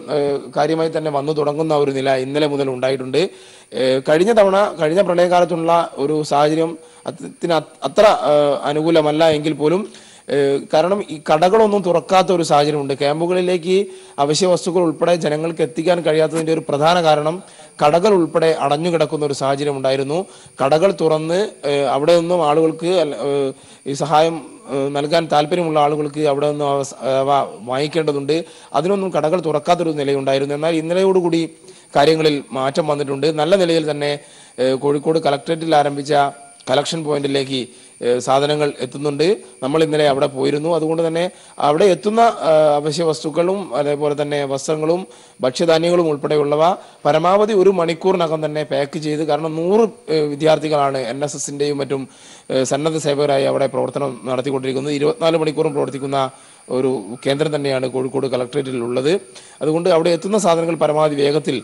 കാര്യമായി തന്നെ വന്നു തുടങ്ങുന്ന ഒരു നില ഇന്നലെ മുതൽ ഉണ്ടായിട്ടുണ്ട്. കഴിഞ്ഞ തവണ കഴിഞ്ഞ പ്രളയകാലത്തുള്ള ഒരു സാഹചര്യം അതിന് അത്ര അനുകൂലമല്ല എങ്കിൽ പോലും, കാരണം ഈ കടകളൊന്നും തുറക്കാത്ത ഒരു സാഹചര്യമുണ്ട്. ക്യാമ്പുകളിലേക്ക് അവശ്യ വസ്തുക്കൾ ഉൾപ്പെടെ ജനങ്ങൾക്ക് എത്തിക്കാൻ കഴിയാത്തതിൻ്റെ ഒരു പ്രധാന കാരണം കടകൾ ഉൾപ്പെടെ അടഞ്ഞുകിടക്കുന്ന ഒരു സാഹചര്യം ഉണ്ടായിരുന്നു. കടകൾ തുറന്ന് അവിടെ നിന്നും ആളുകൾക്ക് ഈ സഹായം നൽകാൻ താല്പര്യമുള്ള ആളുകൾക്ക് അവിടെ നിന്നും വാങ്ങിക്കേണ്ടതുണ്ട്. അതിനൊന്നും കടകൾ തുറക്കാത്തൊരു നിലയുണ്ടായിരുന്നു. എന്നാൽ ഇന്നലെയോടുകൂടി കാര്യങ്ങളിൽ മാറ്റം വന്നിട്ടുണ്ട്. നല്ല നിലയിൽ തന്നെ കോഴിക്കോട് കളക്ടറേറ്റിൽ ആരംഭിച്ച കളക്ഷൻ പോയിന്റിലേക്ക് സാധനങ്ങൾ എത്തുന്നുണ്ട്. നമ്മൾ ഇന്നലെ അവിടെ പോയിരുന്നു. അതുകൊണ്ട് തന്നെ അവിടെ എത്തുന്ന അവശ്യ വസ്തുക്കളും അതേപോലെ തന്നെ വസ്ത്രങ്ങളും ഭക്ഷ്യധാന്യങ്ങളും ഉൾപ്പെടെയുള്ളവ പരമാവധി ഒരു മണിക്കൂറിനകം തന്നെ പാക്ക് ചെയ്ത്, കാരണം നൂറ് വിദ്യാർത്ഥികളാണ് എൻ എസ് എസിൻ്റെയും മറ്റും സന്നദ്ധ സേവകരായി അവിടെ പ്രവർത്തനം നടത്തിക്കൊണ്ടിരിക്കുന്നത്. ഇരുപത്തിനാല് മണിക്കൂറും പ്രവർത്തിക്കുന്ന ഒരു കേന്ദ്രം തന്നെയാണ് കോഴിക്കോട് കളക്ടറേറ്റിൽ ഉള്ളത്. അതുകൊണ്ട് അവിടെ എത്തുന്ന സാധനങ്ങൾ പരമാവധി വേഗത്തിൽ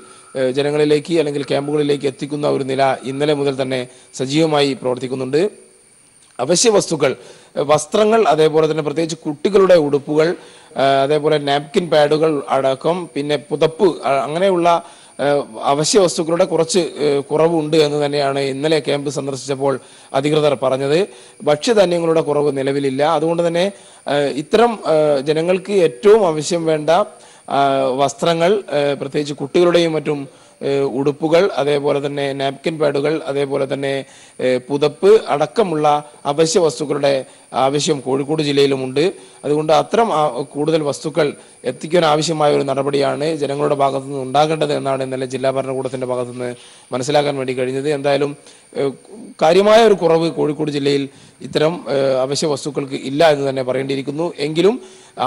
ജനങ്ങളിലേക്ക് അല്ലെങ്കിൽ ക്യാമ്പുകളിലേക്ക് എത്തിക്കുന്ന ഒരു നില ഇന്നലെ മുതൽ തന്നെ സജീവമായി പ്രവർത്തിക്കുന്നുണ്ട്. അവശ്യ വസ്തുക്കൾ, വസ്ത്രങ്ങൾ, അതേപോലെ തന്നെ പ്രത്യേകിച്ച് കുട്ടികളുടെ ഉടുപ്പുകൾ, അതേപോലെ നാപ്കിൻ പാഡുകൾ അടക്കം, പിന്നെ പുതപ്പ്, അങ്ങനെയുള്ള അവശ്യ വസ്തുക്കളുടെ കുറച്ച് കുറവുണ്ട് എന്ന് തന്നെയാണ് ഇന്നലെ ക്യാമ്പ് സന്ദർശിച്ചപ്പോൾ അധികൃതർ പറഞ്ഞത്. ഭക്ഷ്യധാന്യങ്ങളുടെ കുറവ് നിലവിലില്ല. അതുകൊണ്ട് തന്നെ ഇത്തരം ജനങ്ങൾക്ക് ഏറ്റവും ആവശ്യം വേണ്ട വസ്ത്രങ്ങൾ, പ്രത്യേകിച്ച് കുട്ടികളുടെയും മറ്റും ഉടുപ്പുകൾ, അതേപോലെ തന്നെ നാപ്കിൻ പാഡുകൾ, അതേപോലെ തന്നെ പുതപ്പ് അടക്കമുള്ള അവശ്യ വസ്തുക്കളുടെ ആവശ്യം കോഴിക്കോട് ജില്ലയിലുമുണ്ട്. അതുകൊണ്ട് അത്തരം കൂടുതൽ വസ്തുക്കൾ എത്തിക്കാൻ ആവശ്യമായ ഒരു നടപടിയാണ് ജനങ്ങളുടെ ഭാഗത്തു നിന്ന് ഉണ്ടാകേണ്ടത് എന്നാണ് ഇന്നലെ ജില്ലാ ഭരണകൂടത്തിൻ്റെ ഭാഗത്തു നിന്ന് മനസ്സിലാക്കാൻ വേണ്ടി കഴിഞ്ഞത്. എന്തായാലും കാര്യമായ ഒരു കുറവ് കോഴിക്കോട് ജില്ലയിൽ ഇത്തരം അവശ്യ വസ്തുക്കൾക്ക് ഇല്ല എന്ന് തന്നെ പറയേണ്ടിയിരിക്കുന്നു. എങ്കിലും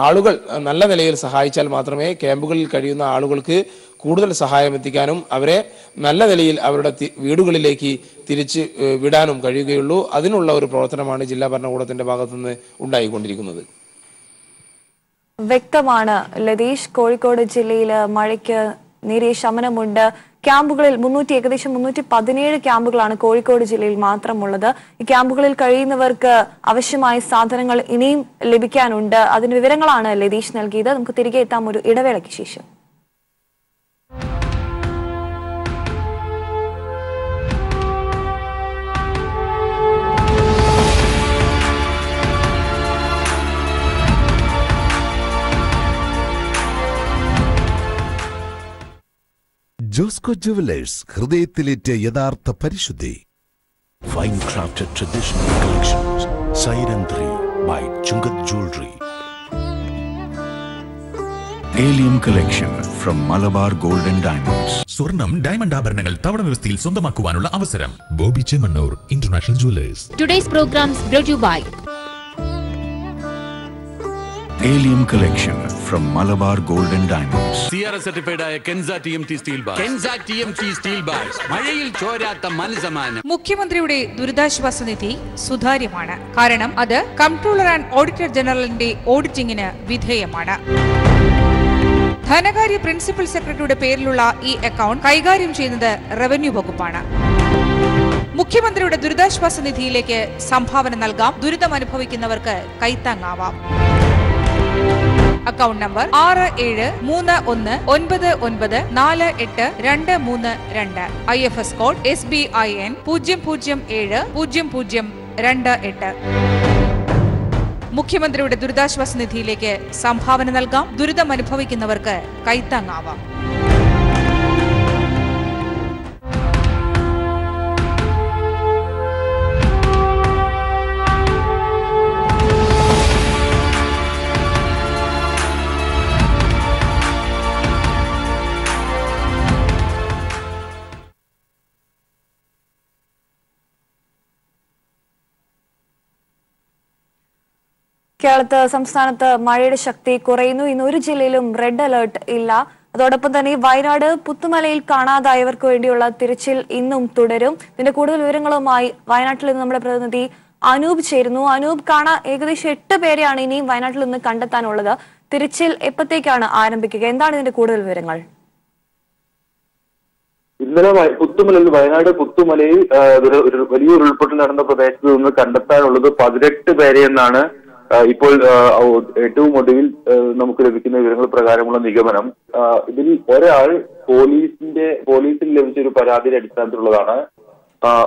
ആളുകൾ നല്ല നിലയിൽ സഹായിച്ചാൽ മാത്രമേ ക്യാമ്പുകളിൽ കഴിയുന്ന ആളുകൾക്ക് കൂടുതൽ സഹായം എത്തിക്കാനും അവരെ നല്ല നിലയിൽ അവരുടെ വീടുകളിലേക്ക് തിരിച്ച് വിടാനും കഴിയുകയുള്ളൂ. അതിനുള്ള ഒരു പ്രവർത്തനമാണ് ജില്ലാ ഭരണകൂടത്തിന്റെ ഭാഗത്തുനിന്ന് ഉണ്ടായിക്കൊണ്ടിരിക്കുന്നത്. വ്യക്തമാണ് ലതീഷ്, കോഴിക്കോട് ജില്ലയിൽ മഴയ്ക്ക് നേരിയ ശമനമുണ്ട്. ക്യാമ്പുകളിൽ മുന്നൂറ്റി ഏകദേശം മുന്നൂറ്റി പതിനേഴ് ക്യാമ്പുകളാണ് കോഴിക്കോട് ജില്ലയിൽ മാത്രമുള്ളത്. ഈ ക്യാമ്പുകളിൽ കഴിയുന്നവർക്ക് ആവശ്യമായ സാധനങ്ങൾ ഇനിയും ലഭിക്കാനുണ്ട്. അതിന് വിവരങ്ങളാണ് ലതീഷ് നൽകിയത്. നമുക്ക് തിരികെ എത്താം ഒരു ഇടവേളയ്ക്ക് ശേഷം. ജോസ്കോ ജുവലേഴ്സ് ഹൃദയത്തിലേറ്റ യഥാർത്ഥ പരിശുദ്ധി. Fine crafted traditional collections. Sairandri by Chungat Jewelry. Alien collection from Malabar Gold and Diamonds. സ്വർണം ഡയമണ്ട് ആഭരണങ്ങൾ തവണ വ്യവസ്ഥയിൽ സ്വന്തമാക്കുവാനുള്ള അവസരം Bobby Chemmanur international jewellers. Today's programs brought you by Alien collection from Malabar Gold and Diamonds. Sierra certified ആയ Kenza T M T Steel Bar. Kenza T M T Steel Bar. മഴയിൽ ചോരാത്ത മലസമാനം. മുഖ്യമന്ത്രിയുടെ ദുരിതാശ്വാസ നിധി സുതാര്യമാണ്, കാരണം അത് കൺട്രോളർ ആൻഡ് ഓഡിറ്റർ ജനറലിന്റെ ഓഡിറ്റിംഗിന് വിധേയമാണ്. ധനകാര്യ principal സെക്രട്ടറിയുടെ പേരിലുള്ള ഈ അക്കൗണ്ട് കൈകാര്യം ചെയ്യുന്നത് റവന്യൂ വകുപ്പാണ്. മുഖ്യമന്ത്രിയുടെ ദുരിതാശ്വാസ നിധിയിലേക്ക് സംഭാവന നൽകാം, ദുരിതം അനുഭവിക്കുന്നവർക്ക് കൈത്താങ്ങാവാം. അക്കൗണ്ട് നമ്പർ ആറ് ഏഴ് മൂന്ന് ഒന്ന് ഒൻപത് ഒൻപത് നാല് എട്ട് രണ്ട് മൂന്ന് രണ്ട്. I F S code S B I N പൂജ്യം പൂജ്യം ഏഴ് പൂജ്യം പൂജ്യം രണ്ട് എട്ട്. മുഖ്യമന്ത്രിയുടെ ദുരിതാശ്വാസ നിധിയിലേക്ക് സംഭാവന നൽകാം, ദുരിതം അനുഭവിക്കുന്നവർക്ക് കൈത്താങ്ങാവാം. കേരളത്ത് സംസ്ഥാനത്ത് മഴയുടെ ശക്തി കുറയുന്നു. ഇന്ന് ഒരു ജില്ലയിലും റെഡ് അലേർട്ട് ഇല്ല. അതോടൊപ്പം തന്നെ വയനാട് പുത്തുമലയിൽ കാണാതായവർക്ക് വേണ്ടിയുള്ള തിരച്ചിൽ ഇന്നും തുടരും. ഇതിന്റെ കൂടുതൽ വിവരങ്ങളുമായി വയനാട്ടിൽ നിന്ന് നമ്മുടെ പ്രതിനിധി അനൂപ് ചേരുന്നു. അനൂപ്, കാണാ ഏകദേശം എട്ട് പേരെയാണ് ഇനിയും വയനാട്ടിൽ നിന്ന് കണ്ടെത്താനുള്ളത്. തിരച്ചിൽ എപ്പോഴത്തേക്കാണ് ആരംഭിക്കുക? എന്താണ് ഇതിന്റെ കൂടുതൽ വിവരങ്ങൾ? ഇന്നലെ പുത്തുമലയിൽ വയനാട് പുത്തുമലയിൽ വലിയ ഉരുൾപൊട്ടൽ നടന്ന പ്രദേശത്ത് നിന്ന് കണ്ടെത്താനുള്ളത് പതിനെട്ട് പേരെയെന്നാണ് ഇപ്പോൾ ഏറ്റവും ഒടുവിൽ നമുക്ക് ലഭിക്കുന്ന വിവരങ്ങൾ പ്രകാരമുള്ള നിഗമനം. ഇതിൽ ഒരാൾ പോലീസിന്റെ പോലീസിൽ ലഭിച്ച ഒരു പരാതിയുടെ അടിസ്ഥാനത്തിലുള്ളതാണ്.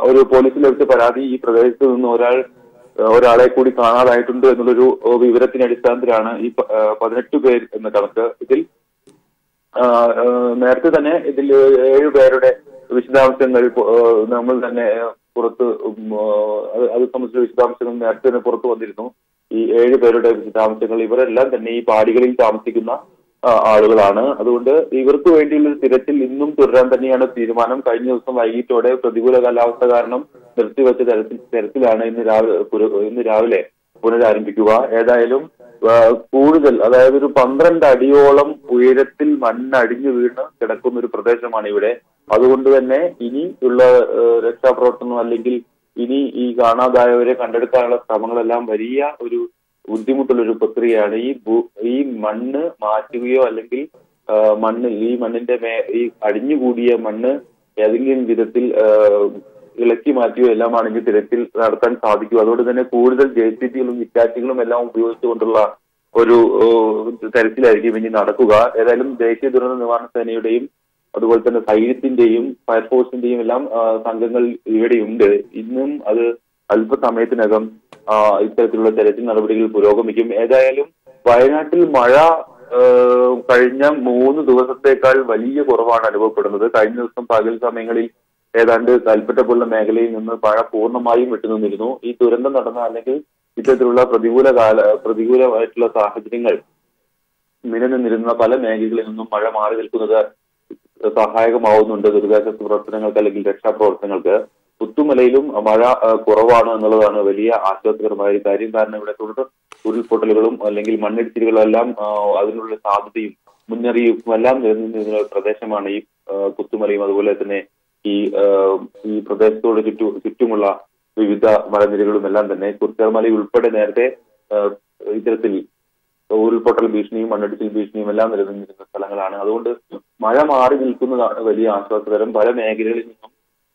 ഒരു പോലീസിൽ ലഭിച്ച പരാതി ഈ പ്രദേശത്ത് നിന്ന് ഒരാൾ ഒരാളെ കൂടി കാണാതായിട്ടുണ്ട് എന്നുള്ളൊരു വിവരത്തിന്റെ അടിസ്ഥാനത്തിലാണ് ഈ പതിനെട്ട് പേർ എന്ന കണക്ക്. ഇതിൽ നേരത്തെ തന്നെ ഇതിൽ ഏഴു പേരുടെ വിശദാംശങ്ങൾ നമ്മൾ തന്നെ പുറത്ത് അത് സംബന്ധിച്ച വിശദാംശങ്ങൾ നേരത്തെ തന്നെ പുറത്തു വന്നിരുന്നു. ഈ ഏഴ് പേരുടെ വിശദാംശങ്ങൾ ഇവരെല്ലാം തന്നെ ഈ പാടികളിൽ താമസിക്കുന്ന ആളുകളാണ്. അതുകൊണ്ട് ഇവർക്ക് വേണ്ടിയുള്ള തിരച്ചിൽ ഇന്നും തുടരാൻ തന്നെയാണ് തീരുമാനം. കഴിഞ്ഞ ദിവസം വൈകിട്ടോടെ പ്രതികൂല കാലാവസ്ഥ കാരണം നിർത്തിവെച്ച തരത്തിലാണ് ഇന്ന് രാവിലെ ഇന്ന് രാവിലെ പുനരാരംഭിക്കുക. ഏതായാലും കൂടുതൽ, അതായത് ഒരു പന്ത്രണ്ട് അടിയോളം ഉയരത്തിൽ മണ്ണടിഞ്ഞു വീണ് കിടക്കുന്ന ഒരു പ്രദേശമാണ് ഇവിടെ. അതുകൊണ്ട് തന്നെ ഇനി ഉള്ള രക്ഷാപ്രവർത്തനം അല്ലെങ്കിൽ ഇനി ഈ കാണാതായവരെ കണ്ടെടുക്കാനുള്ള ശ്രമങ്ങളെല്ലാം വലിയ ഒരു ബുദ്ധിമുട്ടുള്ള ഒരു പ്രക്രിയയാണ്. ഈ ഈ മണ്ണ് മാറ്റുകയോ അല്ലെങ്കിൽ മണ്ണ് ഈ മണ്ണിന്റെ മേ ഈ അടിഞ്ഞുകൂടിയ മണ്ണ് ഏതെങ്കിലും വിധത്തിൽ ഇളക്കി മാറ്റുകയോ എല്ലാം ആണെങ്കിൽ തിരച്ചിൽ നടത്താൻ സാധിക്കും. അതുകൊണ്ട് തന്നെ കൂടുതൽ ജെ സി ബികളും ഇറ്റാച്ചുകളും എല്ലാം ഉപയോഗിച്ചുകൊണ്ടുള്ള ഒരു തരത്തിലായിരിക്കും ഇനി നടക്കുക. ഏതായാലും ദേശീയ ദുരന്ത നിവാരണ സേനയുടെയും അതുപോലെ തന്നെ സൈന്യത്തിന്റെയും ഫയർഫോഴ്സിന്റെയും എല്ലാം സംഘങ്ങൾ ഇവിടെയുണ്ട്. ഇന്നും അത് അല്പസമയത്തിനകം ഇത്തരത്തിലുള്ള തെരച്ചിൽ നടപടികൾ പുരോഗമിക്കും. ഏതായാലും വയനാട്ടിൽ മഴ കഴിഞ്ഞ മൂന്ന് ദിവസത്തേക്കാൾ വലിയ കുറവാണ് അനുഭവപ്പെടുന്നത്. കഴിഞ്ഞ ദിവസം പകൽ സമയങ്ങളിൽ ഏതാണ്ട് കൽപ്പറ്റ പോലുള്ള മേഖലയിൽ നിന്ന് മഴ പൂർണ്ണമായും വിട്ടുനിന്നിരുന്നു. ഈ ദുരന്തം നടന്ന അല്ലെങ്കിൽ ഇത്തരത്തിലുള്ള പ്രതികൂല കാല പ്രതികൂലമായിട്ടുള്ള സാഹചര്യങ്ങൾ നിലനിന്നിരുന്ന പല മേഖലകളിൽ നിന്നും മഴ മാറി നിൽക്കുന്നത് സഹായകമാവുന്നുണ്ട് ദുരിതാശ്വാസ പ്രവർത്തനങ്ങൾക്ക് അല്ലെങ്കിൽ രക്ഷാപ്രവർത്തനങ്ങൾക്ക്. പുത്തുമലയിലും മഴ കുറവാണ് എന്നുള്ളതാണ് വലിയ ആശ്വാസകരമായ ഒരു കാര്യം. കാരണം ഇവിടെ തുടർ ഉരുൾപൊട്ടലുകളും അല്ലെങ്കിൽ മണ്ണിടിച്ചിലുകളും എല്ലാം അതിനുള്ള സാധ്യതയും മുന്നറിയിപ്പും എല്ലാം നിലനിന്നിരുന്ന പ്രദേശമാണ് ഈ പുത്തുമലയും. അതുപോലെ തന്നെ ഈ ഈ പ്രദേശത്തോട് ചുറ്റു ചുറ്റുമുള്ള വിവിധ മലനിരകളും എല്ലാം തന്നെ കുർച്ചമലയിൽ ഉൾപ്പെടെ നേരത്തെ ഇത്തരത്തിൽ ഉരുൾപൊട്ടൽ ഭീഷണിയും മണ്ണിടിച്ചിൽ ഭീഷണിയും എല്ലാം നിലനിന്നിരുന്ന സ്ഥലങ്ങളാണ്. അതുകൊണ്ട് മഴ മാറി നിൽക്കുന്നതാണ് വലിയ ആശ്വാസകരം. പല മേഖലകളിൽ നിന്നും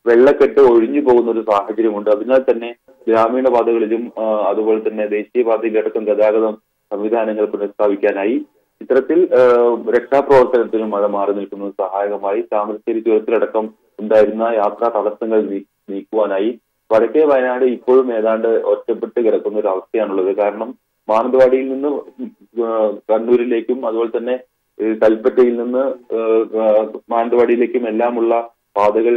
വെള്ളക്കെട്ട് ഒഴിഞ്ഞു പോകുന്ന ഒരു സാഹചര്യമുണ്ട്. അതിനാൽ തന്നെ ഗ്രാമീണ പാതകളിലും അതുപോലെ തന്നെ ദേശീയപാതയിലടക്കം ഗതാഗതം സംവിധാനങ്ങൾ പുനഃസ്ഥാപിക്കാനായി ഇത്തരത്തിൽ രക്ഷാപ്രവർത്തനത്തിനും മഴ മാറി നിൽക്കുന്നത് സഹായകമായി. താമരശ്ശേരി ചുരത്തിലടക്കം ഉണ്ടായിരുന്ന യാത്രാ തടസ്സങ്ങൾ നീക്കുവാനായി വടക്കേ വയനാട് ഇപ്പോഴും ഏതാണ്ട് ഒറ്റപ്പെട്ട് കിടക്കുന്ന ഒരു അവസ്ഥയാണുള്ളത്. കാരണം മാനന്തവാടിയിൽ നിന്ന് കണ്ണൂരിലേക്കും അതുപോലെ തന്നെ കൽപ്പറ്റയിൽ നിന്ന് മാനന്തവാടിയിലേക്കും എല്ലാമുള്ള പാതകൾ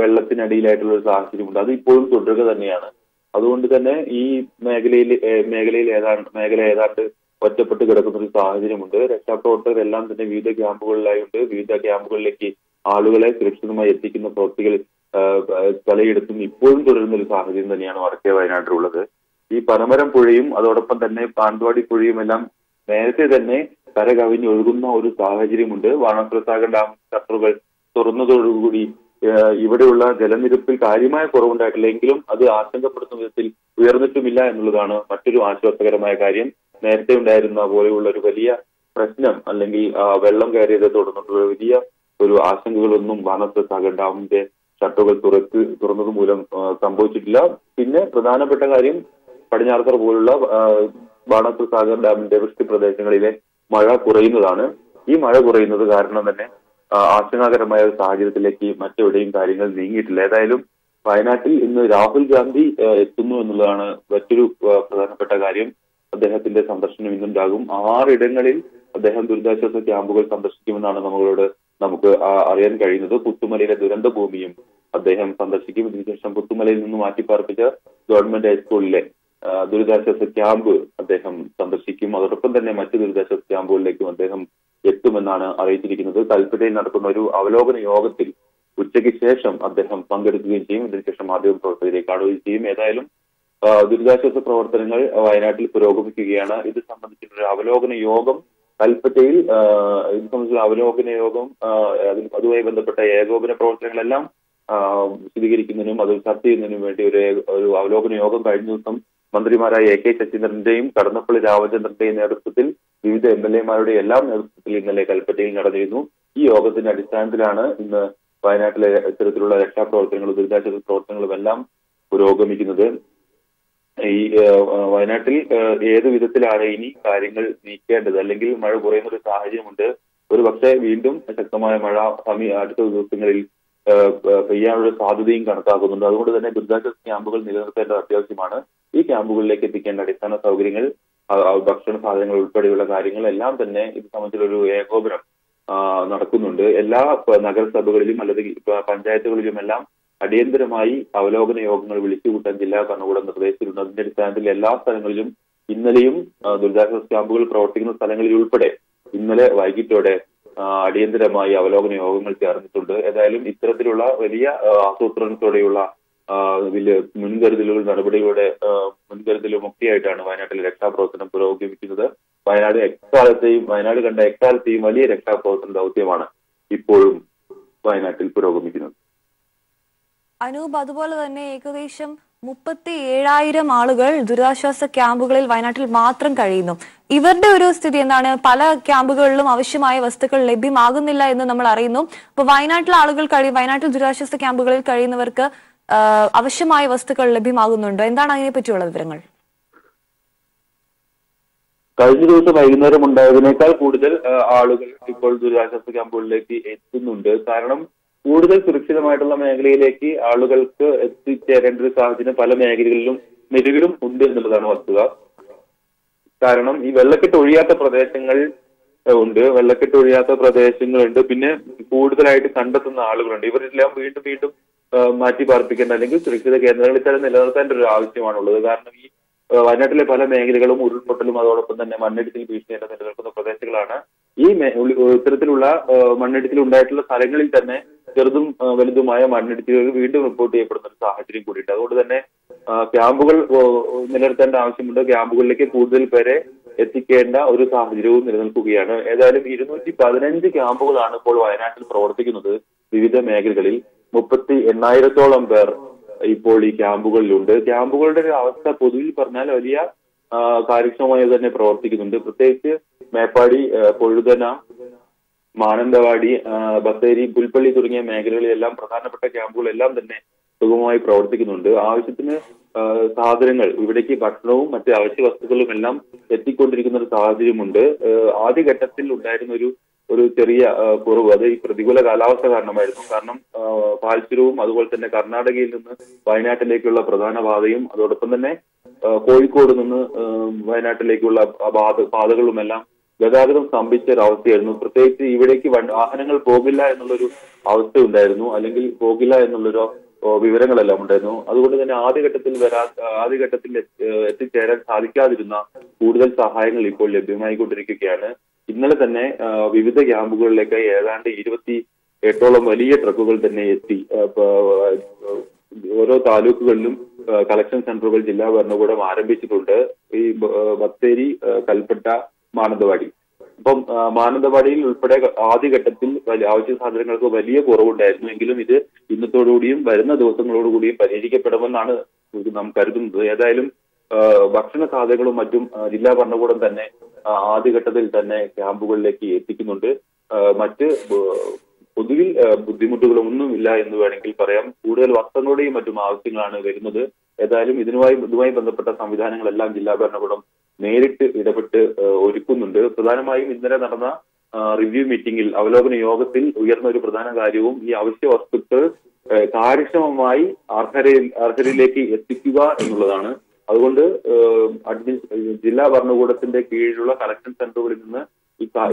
വെള്ളത്തിനടിയിലായിട്ടുള്ള ഒരു സാഹചര്യമുണ്ട്. അത് ഇപ്പോഴും തുടരുക തന്നെയാണ്. അതുകൊണ്ട് തന്നെ ഈ മേഖലയിൽ മേഖലയിൽ ഏതാണ്ട് മേഖല ഏതാണ്ട് ഒറ്റപ്പെട്ട് കിടക്കുന്ന ഒരു സാഹചര്യമുണ്ട്. രക്ഷാപ്രവർത്തകർ എല്ലാം തന്നെ വിവിധ ക്യാമ്പുകളിലായുണ്ട്. വിവിധ ക്യാമ്പുകളിലേക്ക് ആളുകളെ സുരക്ഷിതമായി എത്തിക്കുന്ന പ്രവൃത്തികൾ പലയിടത്തും ഇപ്പോഴും തുടരുന്ന ഒരു സാഹചര്യം തന്നെയാണ് വടക്കേ വയനാട്ടിലുള്ളത്. ഈ പനമരം പുഴയും അതോടൊപ്പം തന്നെ പാന്തവാടി പുഴയും എല്ലാം നേരത്തെ തന്നെ കരകവിഞ്ഞൊഴുകുന്ന ഒരു സാഹചര്യമുണ്ട്. വാണാസുരസാഗർ ഡാം ഷട്ടറുകൾ തുറന്നതോടുകൂടി ഇവിടെയുള്ള ജലനിരപ്പിൽ കാര്യമായ കുറവുണ്ടായിട്ടില്ല. എങ്കിലും അത് ആശങ്കപ്പെടുത്തുന്ന വിധത്തിൽ ഉയർന്നിട്ടുമില്ല എന്നുള്ളതാണ് മറ്റൊരു ആശ്വാസകരമായ കാര്യം. നേരത്തെ ഉണ്ടായിരുന്ന പോലെയുള്ള ഒരു വലിയ പ്രശ്നം അല്ലെങ്കിൽ വെള്ളം കയറിയതെ തുടർന്നിട്ടുള്ള വലിയ ഒരു ആശങ്കകളൊന്നും വാണാസുരസാഗർ ഡാമിന്റെ ഷട്ടറുകൾ തുറക്ക് തുറന്നത് മൂലം സംഭവിച്ചിട്ടില്ല. പിന്നെ പ്രധാനപ്പെട്ട കാര്യം പടിഞ്ഞാറത്തറ പോലുള്ള വാണാസുരസാഗർ ഡാമിന്റെ വൃഷ്ടി പ്രദേശങ്ങളിലെ മഴ കുറയുന്നതാണ്. ഈ മഴ കുറയുന്നത് കാരണം തന്നെ ആശങ്കാകരമായ ഒരു സാഹചര്യത്തിലേക്ക് മറ്റെവിടെയും കാര്യങ്ങൾ നീങ്ങിയിട്ടില്ല. ഏതായാലും വയനാട്ടിൽ ഇന്ന് രാഹുൽ ഗാന്ധി എത്തുന്നു എന്നുള്ളതാണ് മറ്റൊരു പ്രധാനപ്പെട്ട കാര്യം. അദ്ദേഹത്തിന്റെ സന്ദർശനം ഇന്നുണ്ടാകും. ആറിടങ്ങളിൽ അദ്ദേഹം ദുരിതാശ്വാസ ക്യാമ്പുകൾ സന്ദർശിക്കുമെന്നാണ് നമ്മളോട് നമുക്ക് അറിയാൻ കഴിയുന്നത്. പുത്തുമലയിലെ ദുരന്ത ഭൂമിയും അദ്ദേഹം സന്ദർശിക്കും. ഇതിനുശേഷം പുത്തുമലയിൽ നിന്ന് മാറ്റിപ്പാർപ്പിച്ച ഗവൺമെന്റ് ഹൈസ്കൂളിലെ ദുരിതാശ്വാസ ക്യാമ്പ് അദ്ദേഹം സന്ദർശിക്കും. അതോടൊപ്പം തന്നെ മറ്റ് ദുരിതാശ്വാസ ക്യാമ്പുകളിലേക്കും അദ്ദേഹം എത്തുമെന്നാണ് അറിയിച്ചിരിക്കുന്നത്. കൽപ്പറ്റയിൽ നടക്കുന്ന ഒരു അവലോകന യോഗത്തിൽ ഉച്ചയ്ക്ക് ശേഷം അദ്ദേഹം പങ്കെടുക്കുകയും ചെയ്യും. ഇതിനുശേഷം മാധ്യമ പ്രവർത്തകരെ കാണുകയും ചെയ്യും. ഏതായാലും ദുരിതാശ്വാസ പ്രവർത്തനങ്ങൾ വയനാട്ടിൽ പുരോഗമിക്കുകയാണ്. ഇത് സംബന്ധിച്ചിട്ടൊരു അവലോകന യോഗം കൽപ്പറ്റയിൽ ഇത് സംബന്ധിച്ചുള്ള അവലോകന യോഗം അതുമായി ബന്ധപ്പെട്ട ഏകോപന പ്രവർത്തനങ്ങളെല്ലാം വിശദീകരിക്കുന്നതിനും അത് ചർച്ച ചെയ്യുന്നതിനും വേണ്ടി ഒരു ഒരു അവലോകന യോഗം കഴിഞ്ഞ ദിവസം മന്ത്രിമാരായ എ കെ ശശീന്ദ്രന്റെയും കടന്നപ്പള്ളി രാമചന്ദ്രന്റെയും നേതൃത്വത്തിൽ വിവിധ എം എൽ എമാരുടെ എല്ലാം നേതൃത്വത്തിൽ ഇന്നലെ കൽപ്പറ്റയിൽ നടന്നിരുന്നു. ഈ യോഗത്തിന്റെ അടിസ്ഥാനത്തിലാണ് ഇന്ന് വയനാട്ടിലെ ഇത്തരത്തിലുള്ള രക്ഷാപ്രവർത്തനങ്ങളും ദുരിതാശ്വാസ പ്രവർത്തനങ്ങളും എല്ലാം പുരോഗമിക്കുന്നത്. ഈ വയനാട്ടിൽ ഏത് വിധത്തിലാണ് ഇനി കാര്യങ്ങൾ നീക്കേണ്ടത്, അല്ലെങ്കിൽ മഴ കുറയുന്ന ഒരു സാഹചര്യമുണ്ട്. ഒരു പക്ഷേ വീണ്ടും ശക്തമായ മഴ സമീ അടുത്ത ദിവസങ്ങളിൽ പെയ്യാനുള്ള സാധ്യതയും കണക്കാക്കുന്നുണ്ട്. അതുകൊണ്ട് തന്നെ ദുരിതാശ്വാസ ക്യാമ്പുകൾ നിലനിർത്തേണ്ടത് അത്യാവശ്യമാണ്. ഈ ക്യാമ്പുകളിലേക്ക് എത്തിക്കേണ്ട അടിസ്ഥാന സൗകര്യങ്ങൾ, ഭക്ഷണ സാധനങ്ങൾ ഉൾപ്പെടെയുള്ള കാര്യങ്ങളെല്ലാം തന്നെ ഇത് സംബന്ധിച്ചുള്ളൊരു ഏകോപനം നടക്കുന്നുണ്ട്. എല്ലാ നഗരസഭകളിലും അല്ലെങ്കിൽ പഞ്ചായത്തുകളിലുമെല്ലാം അടിയന്തരമായി അവലോകന യോഗങ്ങൾ വിളിച്ചുകൂട്ടാൻ ജില്ലാ ഭരണകൂടം നിർദ്ദേശിച്ചിട്ടുണ്ട്. അതിന്റെ അടിസ്ഥാനത്തിൽ എല്ലാ സ്ഥലങ്ങളിലും ഇന്നലെയും ദുരിതാശ്വാസ ക്യാമ്പുകൾ പ്രവർത്തിക്കുന്ന സ്ഥലങ്ങളിൽ ഉൾപ്പെടെ ഇന്നലെ വൈകിട്ടോടെ അടിയന്തരമായി അവലോകന യോഗങ്ങൾ ചേർന്നിട്ടുണ്ട്. ഏതായാലും ഇത്തരത്തിലുള്ള വലിയ ആസൂത്രണത്തോടെയുള്ള വലിയ മുൻകരുതലുകൾ നടപടികളുടെ മുൻകരുതലും ഒക്കെയായിട്ടാണ് വയനാട്ടിലെ രക്ഷാപ്രവർത്തനം പുരോഗമിക്കുന്നത്. വയനാട് എക്കാലത്തെയും വയനാട് കണ്ട എക്കാലത്തെയും വലിയ രക്ഷാപ്രവർത്തന ദൗത്യമാണ് ഇപ്പോഴും വയനാട്ടിൽ പുരോഗമിക്കുന്നത്. അനൂപ്, അതുപോലെ തന്നെ ഏകദേശം മുപ്പത്തി ഏഴായിരം ആളുകൾ ദുരിതാശ്വാസ ക്യാമ്പുകളിൽ വയനാട്ടിൽ മാത്രം കഴിയുന്നു. ഇവരുടെ ഒരു സ്ഥിതി എന്താണ്? പല ക്യാമ്പുകളിലും ആവശ്യമായ വസ്തുക്കൾ ലഭ്യമാകുന്നില്ല എന്ന് നമ്മൾ അറിയുന്നു. അപ്പൊ വയനാട്ടിലെ ആളുകൾ കഴി വയനാട്ടിൽ ദുരിതാശ്വാസ ക്യാമ്പുകളിൽ കഴിയുന്നവർക്ക് ആവശ്യമായ വസ്തുക്കൾ ലഭ്യമാകുന്നുണ്ടോ? എന്താണ് അതിനെ പറ്റിയുള്ള വിവരങ്ങൾ? കഴിഞ്ഞ ദിവസം വൈകുന്നേരം ഉണ്ടായതിനേക്കാൾ കൂടുതൽ ആളുകൾ ഇപ്പോൾ ദുരിതാശ്വാസ ക്യാമ്പുകളിലേക്ക് എത്തുന്നുണ്ട്. കാരണം കൂടുതൽ സുരക്ഷിതമായിട്ടുള്ള മേഖലയിലേക്ക് ആളുകൾക്ക് എത്തിച്ചേരേണ്ട ഒരു സാഹചര്യം പല മേഖലകളിലും നിലവിലും ഉണ്ട് എന്നുള്ളതാണ് വസ്തുത. കാരണം ഈ വെള്ളക്കെട്ട് ഒഴിയാത്ത പ്രദേശങ്ങൾ ഉണ്ട്, വെള്ളക്കെട്ട് ഒഴിയാത്ത പ്രദേശങ്ങളുണ്ട്. പിന്നെ കൂടുതലായിട്ട് കണ്ടെത്തുന്ന ആളുകളുണ്ട്. ഇവരെല്ലാം വീണ്ടും വീണ്ടും മാറ്റി പാർപ്പിക്കേണ്ട അല്ലെങ്കിൽ സുരക്ഷിത കേന്ദ്രങ്ങളിൽ തന്നെ നിലനിർത്തേണ്ട ഒരു ആവശ്യമാണുള്ളത്. കാരണം ഈ വയനാട്ടിലെ പല മേഖലകളും ഉരുൾപൊട്ടലും അതോടൊപ്പം തന്നെ മണ്ണിടിച്ചിൽ ഭീഷണിയായിട്ട് നിലനിൽക്കുന്ന പ്രദേശങ്ങളാണ്. ഈ ഇത്തരത്തിലുള്ള മണ്ണിടിച്ചിൽ ഉണ്ടായിട്ടുള്ള സ്ഥലങ്ങളിൽ തന്നെ ചെറുതും വലുതുമായ മണ്ണിടിച്ചിലുകൾ വീണ്ടും റിപ്പോർട്ട് ചെയ്യപ്പെടുന്ന ഒരു സാഹചര്യം കൂടിയുണ്ട്. അതുകൊണ്ട് തന്നെ ക്യാമ്പുകൾ നിലനിർത്തേണ്ട ആവശ്യമുണ്ട്. ക്യാമ്പുകളിലേക്ക് കൂടുതൽ പേരെ എത്തിക്കേണ്ട ഒരു സാഹചര്യവും നിലനിൽക്കുകയാണ്. ഏതായാലും ഇരുന്നൂറ്റി പതിനഞ്ച് ക്യാമ്പുകളാണ് ഇപ്പോൾ വയനാട്ടിൽ പ്രവർത്തിക്കുന്നത്. വിവിധ മേഖലകളിൽ മുപ്പത്തി എണ്ണായിരത്തോളം പേർ ഇപ്പോൾ ഈ ക്യാമ്പുകളിലുണ്ട്. ക്യാമ്പുകളുടെ ഒരു അവസ്ഥ പൊതുവിൽ പറഞ്ഞാൽ വലിയ കാര്യക്ഷമമായി തന്നെ പ്രവർത്തിക്കുന്നുണ്ട്. പ്രത്യേകിച്ച് മേപ്പാടി, കൊഴുതന, മാനന്തവാടി, ബത്തേരി, പുൽപ്പള്ളി തുടങ്ങിയ മേഖലകളിലെല്ലാം പ്രധാനപ്പെട്ട ക്യാമ്പുകളെല്ലാം തന്നെ സുഗമമായി പ്രവർത്തിക്കുന്നുണ്ട്. ആവശ്യത്തിന് സാധനങ്ങൾ, ഇവിടേക്ക് ഭക്ഷണവും മറ്റ് അവശ്യ വസ്തുക്കളും എല്ലാം എത്തിക്കൊണ്ടിരിക്കുന്ന ഒരു സാഹചര്യമുണ്ട്. ആദ്യഘട്ടത്തിൽ ഉണ്ടായിരുന്ന ഒരു ഒരു ചെറിയ കുറവ് അത് ഈ പ്രതികൂല കാലാവസ്ഥ കാരണമായിരുന്നു. കാരണം പാൽച്ചുരവും അതുപോലെ തന്നെ കർണാടകയിൽ നിന്ന് വയനാട്ടിലേക്കുള്ള പ്രധാന പാതയും അതോടൊപ്പം തന്നെ കോഴിക്കോട് നിന്ന് വയനാട്ടിലേക്കുള്ള പാത പാതകളുമെല്ലാം ഗതാഗതം സ്തംഭിച്ച ഒരു അവസ്ഥയായിരുന്നു. പ്രത്യേകിച്ച് ഇവിടേക്ക് വാഹനങ്ങൾ പോകില്ല എന്നുള്ളൊരു അവസ്ഥ ഉണ്ടായിരുന്നു, അല്ലെങ്കിൽ പോകില്ല എന്നുള്ളൊരു വിവരങ്ങളെല്ലാം ഉണ്ടായിരുന്നു. അതുകൊണ്ട് തന്നെ ആദ്യഘട്ടത്തിൽ വരാ ആദ്യഘട്ടത്തിൽ എത്തിച്ചേരാൻ സാധിക്കാതിരുന്ന കൂടുതൽ സഹായങ്ങൾ ഇപ്പോൾ ലഭ്യമായിക്കൊണ്ടിരിക്കുകയാണ്. ഇന്നലെ തന്നെ വിവിധ ക്യാമ്പുകളിലേക്ക് ഏതാണ്ട് ഇരുപത്തി എട്ടോളം വലിയ ട്രക്കുകൾ തന്നെ എത്തി. ഓരോ താലൂക്കുകളിലും കളക്ഷൻ സെന്ററുകൾ ജില്ലാ ഭരണകൂടം ആരംഭിച്ചിട്ടുണ്ട്. ഈ ബത്തേരി, കൽപ്പറ്റ, മാനന്തവാടി. അപ്പം മാനന്തവാടിയിൽ ഉൾപ്പെടെ ആദ്യഘട്ടത്തിൽ അവശ്യ സാധനങ്ങൾക്ക് വലിയ കുറവുണ്ടായിരുന്നു. എങ്കിലും ഇത് ഇന്നത്തോടുകൂടിയും വരുന്ന ദിവസങ്ങളോടുകൂടിയും പരിഹരിക്കപ്പെടുമെന്നാണ് നാം കരുതുന്നത്. ഏതായാലും ഭക്ഷണ സാധനങ്ങളും മറ്റും ജില്ലാ ഭരണകൂടം തന്നെ ആദ്യഘട്ടത്തിൽ തന്നെ ക്യാമ്പുകളിലേക്ക് എത്തിക്കുന്നുണ്ട്. മറ്റ് പൊതുവിൽ ബുദ്ധിമുട്ടുകളൊന്നുമില്ല എന്ന് വേണമെങ്കിൽ പറയാം. കൂടുതൽ വസ്ത്രങ്ങളുടെയും മറ്റും ആവശ്യങ്ങളാണ് വരുന്നത്. ഏതായാലും ഇതിനുമായി ഇതുമായി ബന്ധപ്പെട്ട സംവിധാനങ്ങളെല്ലാം ജില്ലാ ഭരണകൂടം നേരിട്ട് ഇടപെട്ട് ഒരുക്കുന്നുണ്ട്. പ്രധാനമായും ഇന്നലെ നടന്ന റിവ്യൂ മീറ്റിംഗിൽ, അവലോകന യോഗത്തിൽ ഉയർന്ന ഒരു പ്രധാന കാര്യവും ഈ അവശ്യ വസ്തുക്കൾ കാര്യക്ഷമമായി അർഹരിൽ അർഹരിലേക്ക് എത്തിക്കുക എന്നുള്ളതാണ്. അതുകൊണ്ട് അഡ്മിൻ ജില്ലാ ഭരണകൂടത്തിന്റെ കീഴിലുള്ള കളക്ഷൻ സെന്ററുകളിൽ നിന്ന്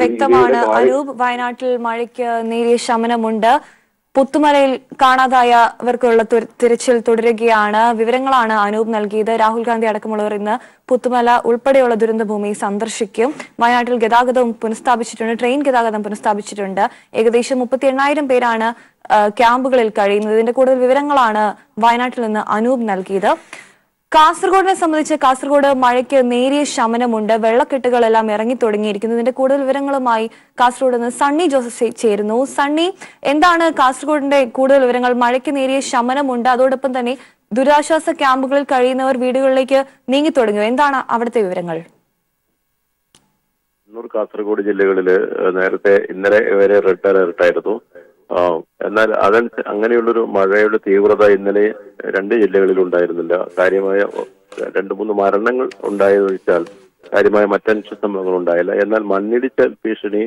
വ്യക്തമാണ്. അരൂപ്, വയനാട്ടിൽ മഴയ്ക്ക് നേരിയ ശമനമുണ്ട്. പുത്തുമലയിൽ കാണാതായവർക്കുള്ള തിരച്ചിൽ തുടരുകയാണ്. വിവരങ്ങളാണ് അനൂപ് നൽകിയത്. രാഹുൽ ഗാന്ധി അടക്കമുള്ളവർ ഇന്ന് പുത്തുമല ഉൾപ്പെടെയുള്ള ദുരന്തഭൂമി സന്ദർശിക്കും. വയനാട്ടിൽ ഗതാഗതവും പുനഃസ്ഥാപിച്ചിട്ടുണ്ട്, ട്രെയിൻ ഗതാഗതം പുനഃസ്ഥാപിച്ചിട്ടുണ്ട്. ഏകദേശം മുപ്പത്തി എണ്ണായിരം പേരാണ് ക്യാമ്പുകളിൽ കഴിയുന്നത്. ഇതിന്റെ കൂടുതൽ വിവരങ്ങളാണ് വയനാട്ടിൽ നിന്ന് അനൂപ് നൽകിയത്. കാസർഗോഡിനെ സംബന്ധിച്ച്, കാസർഗോഡ് മഴയ്ക്ക് നേരിയ ശമനമുണ്ട്. വെള്ളക്കെട്ടുകളെല്ലാം ഇറങ്ങി തുടങ്ങിയിരിക്കുന്നതിന്റെ കൂടുതൽ വിവരങ്ങളുമായി കാസർഗോഡ് നിന്ന് സണ്ണി ജോസഫ് ചേരുന്നു. സണ്ണി, എന്താണ് കാസർഗോഡിന്റെ കൂടുതൽ വിവരങ്ങൾ? മഴയ്ക്ക് നേരിയ ശമനമുണ്ട്, അതോടൊപ്പം തന്നെ ദുരിതാശ്വാസ ക്യാമ്പുകളിൽ കഴിയുന്നവർ വീടുകളിലേക്ക് നീങ്ങി തുടങ്ങിയോ? എന്താണ് അവിടുത്തെ വിവരങ്ങൾ? കാസർഗോഡ് ജില്ലകളില് നേരത്തെ ഇന്നലെ വരെ റെഡ് അലർട്ട് ആയിരുന്നു. എന്നാൽ അത് അങ്ങനെയുള്ളൊരു മഴയുടെ തീവ്രത ഇന്നലെ രണ്ട് ജില്ലകളിൽ ഉണ്ടായിരുന്നില്ല. കാര്യമായ രണ്ടു മൂന്ന് മരണങ്ങൾ ഉണ്ടായെന്ന് വെച്ചാൽ കാര്യമായ മറ്റനുഷ്ഠ സംഭവങ്ങൾ ഉണ്ടായില്ല. എന്നാൽ മണ്ണിടിച്ച ഭീഷണി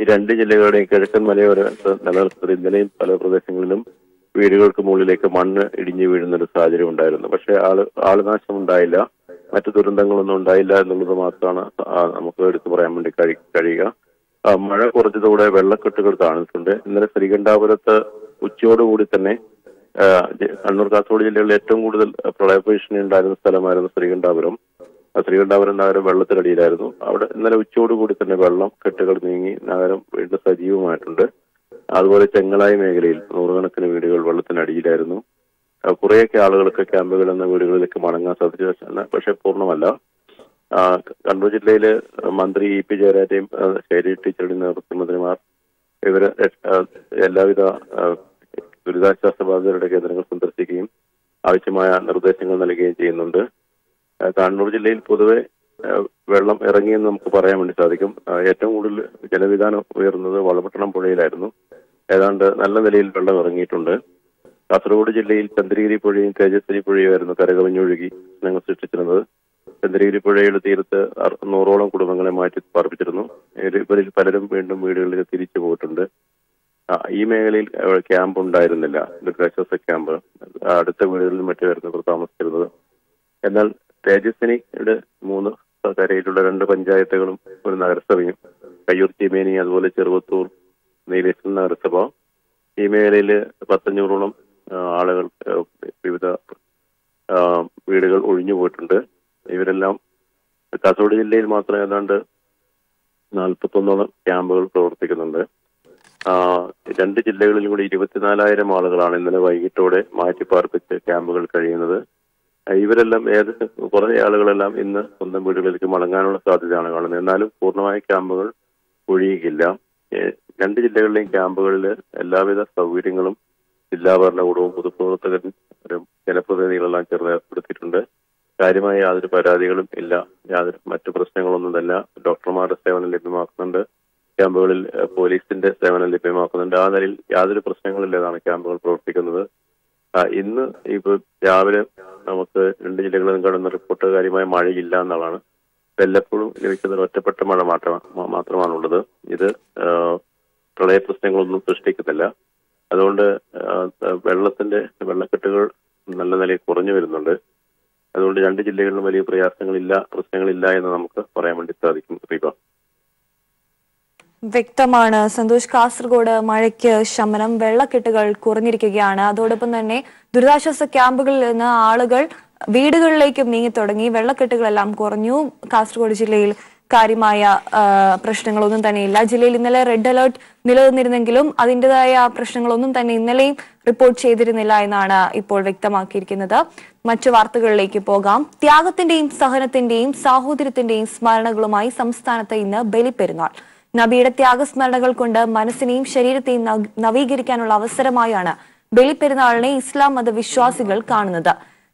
ഈ രണ്ട് ജില്ലകളുടെയും കിഴക്കൻ മലയോരത്ത് നിലനിർത്തി ഇന്നലെയും പല പ്രദേശങ്ങളിലും വീടുകൾക്ക് മുകളിലേക്ക് മണ്ണ് ഇടിഞ്ഞു വീഴുന്നൊരു സാഹചര്യം ഉണ്ടായിരുന്നു. പക്ഷെ ആള് ആളുനാശം ഉണ്ടായില്ല, മറ്റു ദുരന്തങ്ങളൊന്നും ഉണ്ടായില്ല എന്നുള്ളത് മാത്രമാണ് നമുക്ക് എടുത്തു പറയാൻ വേണ്ടി കഴിയുക. മഴ കുറച്ചതോടെ വെള്ളക്കെട്ടുകൾ കാണുന്നുണ്ട്. ഇന്നലെ ശ്രീകണ്ഠാപുരത്ത് ഉച്ചയോടുകൂടി തന്നെ കണ്ണൂർ കാസർഗോഡ് ജില്ലകളിൽ ഏറ്റവും കൂടുതൽ പ്രളയഭീഷണി ഉണ്ടായിരുന്ന സ്ഥലമായിരുന്നു ശ്രീകണ്ഠാപുരം. ശ്രീകണ്ഠാപുരം നഗരം വെള്ളത്തിനടിയിലായിരുന്നു. അവിടെ ഇന്നലെ ഉച്ചയോടുകൂടി തന്നെ വെള്ളം കെട്ടുകൾ നീങ്ങി നഗരം വീണ്ടും സജീവമായിട്ടുണ്ട്. അതുപോലെ ചെങ്ങളായി മേഖലയിൽ നൂറുകണക്കിന് വീടുകൾ വെള്ളത്തിനടിയിലായിരുന്നു. കുറേയൊക്കെ ആളുകൾക്ക് ക്യാമ്പുകളിൽ നിന്ന് വീടുകളിലേക്ക് മടങ്ങാൻ സാധിച്ചു, പക്ഷെ പൂർണ്ണമല്ല. കണ്ണൂർ ജില്ലയില് മന്ത്രി ഇ പി ജയരാജയും ശൈലജ ടീച്ചറുടെയും നേതൃത്വത്തിൽ മന്ത്രിമാർ ഇവര് എല്ലാവിധ ദുരിതാശ്വാസ ബാധിതരുടെ കേന്ദ്രങ്ങൾ സന്ദർശിക്കുകയും ആവശ്യമായ നിർദ്ദേശങ്ങൾ നൽകുകയും ചെയ്യുന്നുണ്ട്. കണ്ണൂർ ജില്ലയിൽ പൊതുവെ വെള്ളം ഇറങ്ങിയെന്ന് നമുക്ക് പറയാൻ വേണ്ടി സാധിക്കും. ഏറ്റവും കൂടുതൽ ജലവിധാനം ഉയർന്നത് വളപട്ടണം പുഴയിലായിരുന്നു. ഏതാണ്ട് നല്ല നിലയിൽ വെള്ളം ഇറങ്ങിയിട്ടുണ്ട്. കാസർഗോഡ് ജില്ലയിൽ ചന്ദ്രഗിരി പുഴയും തേജസ്വരി പുഴയുമായിരുന്നു കരകവിഞ്ഞൊഴുകി ഞങ്ങൾ സൃഷ്ടിച്ചിരുന്നത്. ചന്ദ്രഗിരി പുഴയുടെ തീരത്ത് നൂറോളം കുടുംബങ്ങളെ മാറ്റി പാർപ്പിച്ചിരുന്നു. ഇവരിൽ പലരും വീണ്ടും വീടുകളിൽ തിരിച്ചു പോയിട്ടുണ്ട്. ഈ മേഖലയിൽ ക്യാമ്പ് ഉണ്ടായിരുന്നില്ല, ദുരിതാശ്വാസ ക്യാമ്പ്. അടുത്ത വീടുകളിൽ മറ്റുമായിരുന്നു താമസിച്ചിരുന്നത്. എന്നാൽ തേജസ്വിനിയുടെ മൂന്ന് കരയിലുള്ള രണ്ട് പഞ്ചായത്തുകളും ഒരു നഗരസഭയും, കയ്യൂർ ചീമേനി, അതുപോലെ ചെറുവത്തൂർ, നീലേശ്വരം നഗരസഭ, ഈ മേഖലയിൽ പത്തഞ്ഞൂറോളം ആളുകൾ വിവിധ വീടുകൾ ഒഴിഞ്ഞു പോയിട്ടുണ്ട്. ഇവരെല്ലാം കാസർഗോഡ് ജില്ലയിൽ മാത്രം ഏതാണ്ട് നാൽപ്പത്തൊന്നോളം ക്യാമ്പുകൾ പ്രവർത്തിക്കുന്നുണ്ട്. രണ്ട് ജില്ലകളിലും കൂടി ഇരുപത്തിനാലായിരം ആളുകളാണ് ഇന്നലെ വൈകിട്ടോടെ മാറ്റിപ്പാർപ്പിച്ച് ക്യാമ്പുകൾ കഴിയുന്നത്. ഇവരെല്ലാം ഏത് കുറേ ആളുകളെല്ലാം ഇന്ന് സ്വന്തം വീടുകളിലേക്ക് മടങ്ങാനുള്ള സാധ്യതയാണ് കാണുന്നത്. എന്നാലും പൂർണ്ണമായ ക്യാമ്പുകൾ ഒഴിയുകയില്ല. രണ്ട് ജില്ലകളിലെയും ക്യാമ്പുകളിൽ എല്ലാവിധ സൗകര്യങ്ങളും ജില്ലാ ഭരണകൂടവും പൊതുപ്രവർത്തകരും ജനപ്രതിനിധികളെല്ലാം ചേർന്ന് ഏർപ്പെടുത്തിയിട്ടുണ്ട്. കാര്യമായ യാതൊരു പരാതികളും ഇല്ല, യാതൊരു മറ്റു പ്രശ്നങ്ങളൊന്നും തന്നെ. ഡോക്ടർമാരുടെ സേവനം ലഭ്യമാക്കുന്നുണ്ട്, ക്യാമ്പുകളിൽ പോലീസിന്റെ സേവനം ലഭ്യമാക്കുന്നുണ്ട്. ആ നിലയിൽ യാതൊരു പ്രശ്നങ്ങളില്ലാതാണ് ക്യാമ്പുകൾ പ്രവർത്തിക്കുന്നത്. ഇന്ന് ഇപ്പൊ രാവിലെ നമുക്ക് രണ്ട് ജില്ലകളിലും കാണുന്ന റിപ്പോർട്ട് കാര്യമായ മഴയില്ല എന്നുള്ളതാണ്. വല്ലപ്പോഴും ലഭിക്കുന്ന ഒറ്റപ്പെട്ട മഴ മാത്രമാണുള്ളത്. ഇത് പ്രളയ പ്രശ്നങ്ങളൊന്നും സൃഷ്ടിക്കുന്നില്ല. അതുകൊണ്ട് വെള്ളത്തിന്റെ വെള്ളക്കെട്ടുകൾ നല്ല നിലയിൽ കുറഞ്ഞു വരുന്നുണ്ട്. അതുകൊണ്ട് രണ്ട് ജില്ലകളിലും വലിയ പ്രയാസങ്ങളില്ല, പ്രശ്നങ്ങളില്ല എന്ന് നമുക്ക് പറയാൻ വേണ്ടി സാധിക്കും. വ്യക്തമാണ് സന്തോഷ്. കാസർഗോഡ് മഴയ്ക്ക് ശമനം, വെള്ളക്കെട്ടുകൾ കുറഞ്ഞിരിക്കുകയാണ്. അതോടൊപ്പം തന്നെ ദുരിതാശ്വാസ ക്യാമ്പുകളിൽ നിന്ന് ആളുകൾ വീടുകളിലേക്കും നീങ്ങി തുടങ്ങി. വെള്ളക്കെട്ടുകളെല്ലാം കുറഞ്ഞു. കാസർഗോഡ് ജില്ലയിൽ കാര്യമായ പ്രശ്നങ്ങളൊന്നും തന്നെയില്ല. ജില്ലയിൽ ഇന്നലെ റെഡ് അലേർട്ട് നിലനിന്നിരുന്നെങ്കിലും അതിൻ്റെതായ പ്രശ്നങ്ങളൊന്നും തന്നെ ഇന്നലെയും റിപ്പോർട്ട് ചെയ്തിരുന്നില്ല എന്നാണ് ഇപ്പോൾ വ്യക്തമാക്കിയിരിക്കുന്നത്. മറ്റു വാർത്തകളിലേക്ക് പോകാം. ത്യാഗത്തിന്റെയും സഹനത്തിന്റെയും സാഹോദര്യത്തിന്റെയും സ്മരണകളുമായി സംസ്ഥാനത്ത് ഇന്ന് ബലിപ്പെരുന്നാൾ. നബിയുടെ ത്യാഗസ്മരണകൾ കൊണ്ട് മനസ്സിനെയും ശരീരത്തെയും നവീകരിക്കാനുള്ള അവസരമായാണ് ബലിപ്പെരുന്നാളിനെ ഇസ്ലാം മതവിശ്വാസികൾ കാണുന്നത്.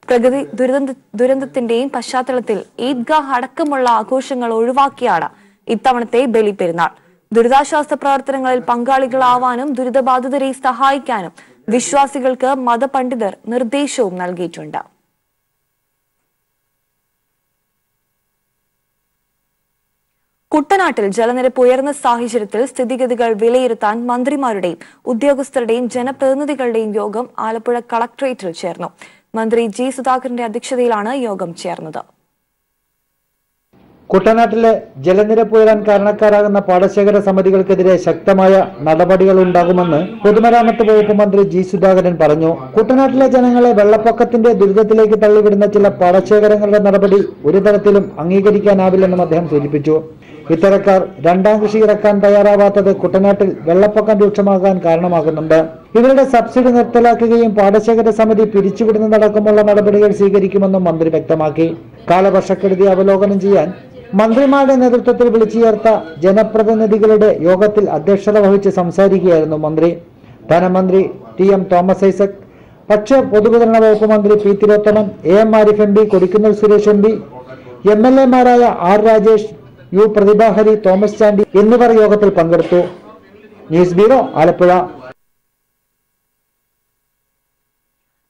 പ്രകൃതി ദുരന്ത ദുരന്തത്തിന്റെയും പശ്ചാത്തലത്തിൽ ഈദ്ഗാഹ് അടക്കമുള്ള ആഘോഷങ്ങൾ ഒഴിവാക്കിയാണ് ഇത്തവണത്തെ ബലിപ്പെരുന്നാൾ. ദുരിതാശ്വാസ പ്രവർത്തനങ്ങളിൽ പങ്കാളികളാവാനും ദുരിതബാധിതരെ സഹായിക്കാനും വിശ്വാസികൾക്ക് മതപണ്ഡിതർ നിർദ്ദേശവും നൽകിയിട്ടുണ്ട്. കുട്ടനാട്ടിൽ ജലനിരപ്പ് ഉയർന്ന സാഹചര്യത്തിൽ സ്ഥിതിഗതികൾ വിലയിരുത്താൻ മന്ത്രിമാരുടെയും ഉദ്യോഗസ്ഥരുടെയും ജനപ്രതിനിധികളുടെയും യോഗം ആലപ്പുഴ കളക്ടറേറ്റിൽ ചേർന്നു. മന്ത്രി ജി സുധാകരന്റെ അധ്യക്ഷതയിലാണ് യോഗം ചേർന്നത്. കുട്ടനാട്ടിലെ ജലനിരപ്പ് ഉയരാൻ കാരണക്കാരാകുന്ന പാടശേഖര സമിതികൾക്കെതിരെ ശക്തമായ നടപടികൾ ഉണ്ടാകുമെന്ന് പൊതുമരാമത്ത് വകുപ്പ് മന്ത്രി ജി സുധാകരൻ പറഞ്ഞു. കുട്ടനാട്ടിലെ ജനങ്ങളെ വെള്ളപ്പൊക്കത്തിന്റെ ദുരിതത്തിലേക്ക് തള്ളിവിടുന്ന ചില പാടശേഖരങ്ങളുടെ നടപടി ഒരു തരത്തിലും അംഗീകരിക്കാനാവില്ലെന്നും അദ്ദേഹം സൂചിപ്പിച്ചു. ഇത്തരക്കാർ രണ്ടാം കൃഷി ഇറക്കാൻ തയ്യാറാവാത്തത് കുട്ടനാട്ടിൽ വെള്ളപ്പൊക്കം രൂക്ഷമാകാൻ കാരണമാകുന്നുണ്ട്. ഇവരുടെ സബ്സിഡി നിർത്തലാക്കുകയും പാടശേഖര സമിതി പിരിച്ചുവിടുന്നതടക്കമുള്ള നടപടികൾ സ്വീകരിക്കുമെന്നും മന്ത്രി വ്യക്തമാക്കി. കാലവർഷക്കെടുതി അവലോകനം ചെയ്യാൻ മന്ത്രിമാരുടെ നേതൃത്വത്തിൽ വിളിച്ചു ചേർത്ത ജനപ്രതിനിധികളുടെ യോഗത്തിൽ അധ്യക്ഷത വഹിച്ച് സംസാരിക്കുകയായിരുന്നു മന്ത്രി. ധനമന്ത്രി ടി എം തോമസ് ഐസക്, ഭക്ഷ്യ പൊതുവിതരണ വകുപ്പ് മന്ത്രി P Thilothaman, A M Arif M P, Kodikunnil Suresh M P, M L എമാരായ ആർ രാജേഷ്, യു പ്രതിഭാഹരി, തോമസ് ചാണ്ടി എന്നിവർ യോഗത്തിൽ പങ്കെടുത്തു. News bureau, Alappuzha.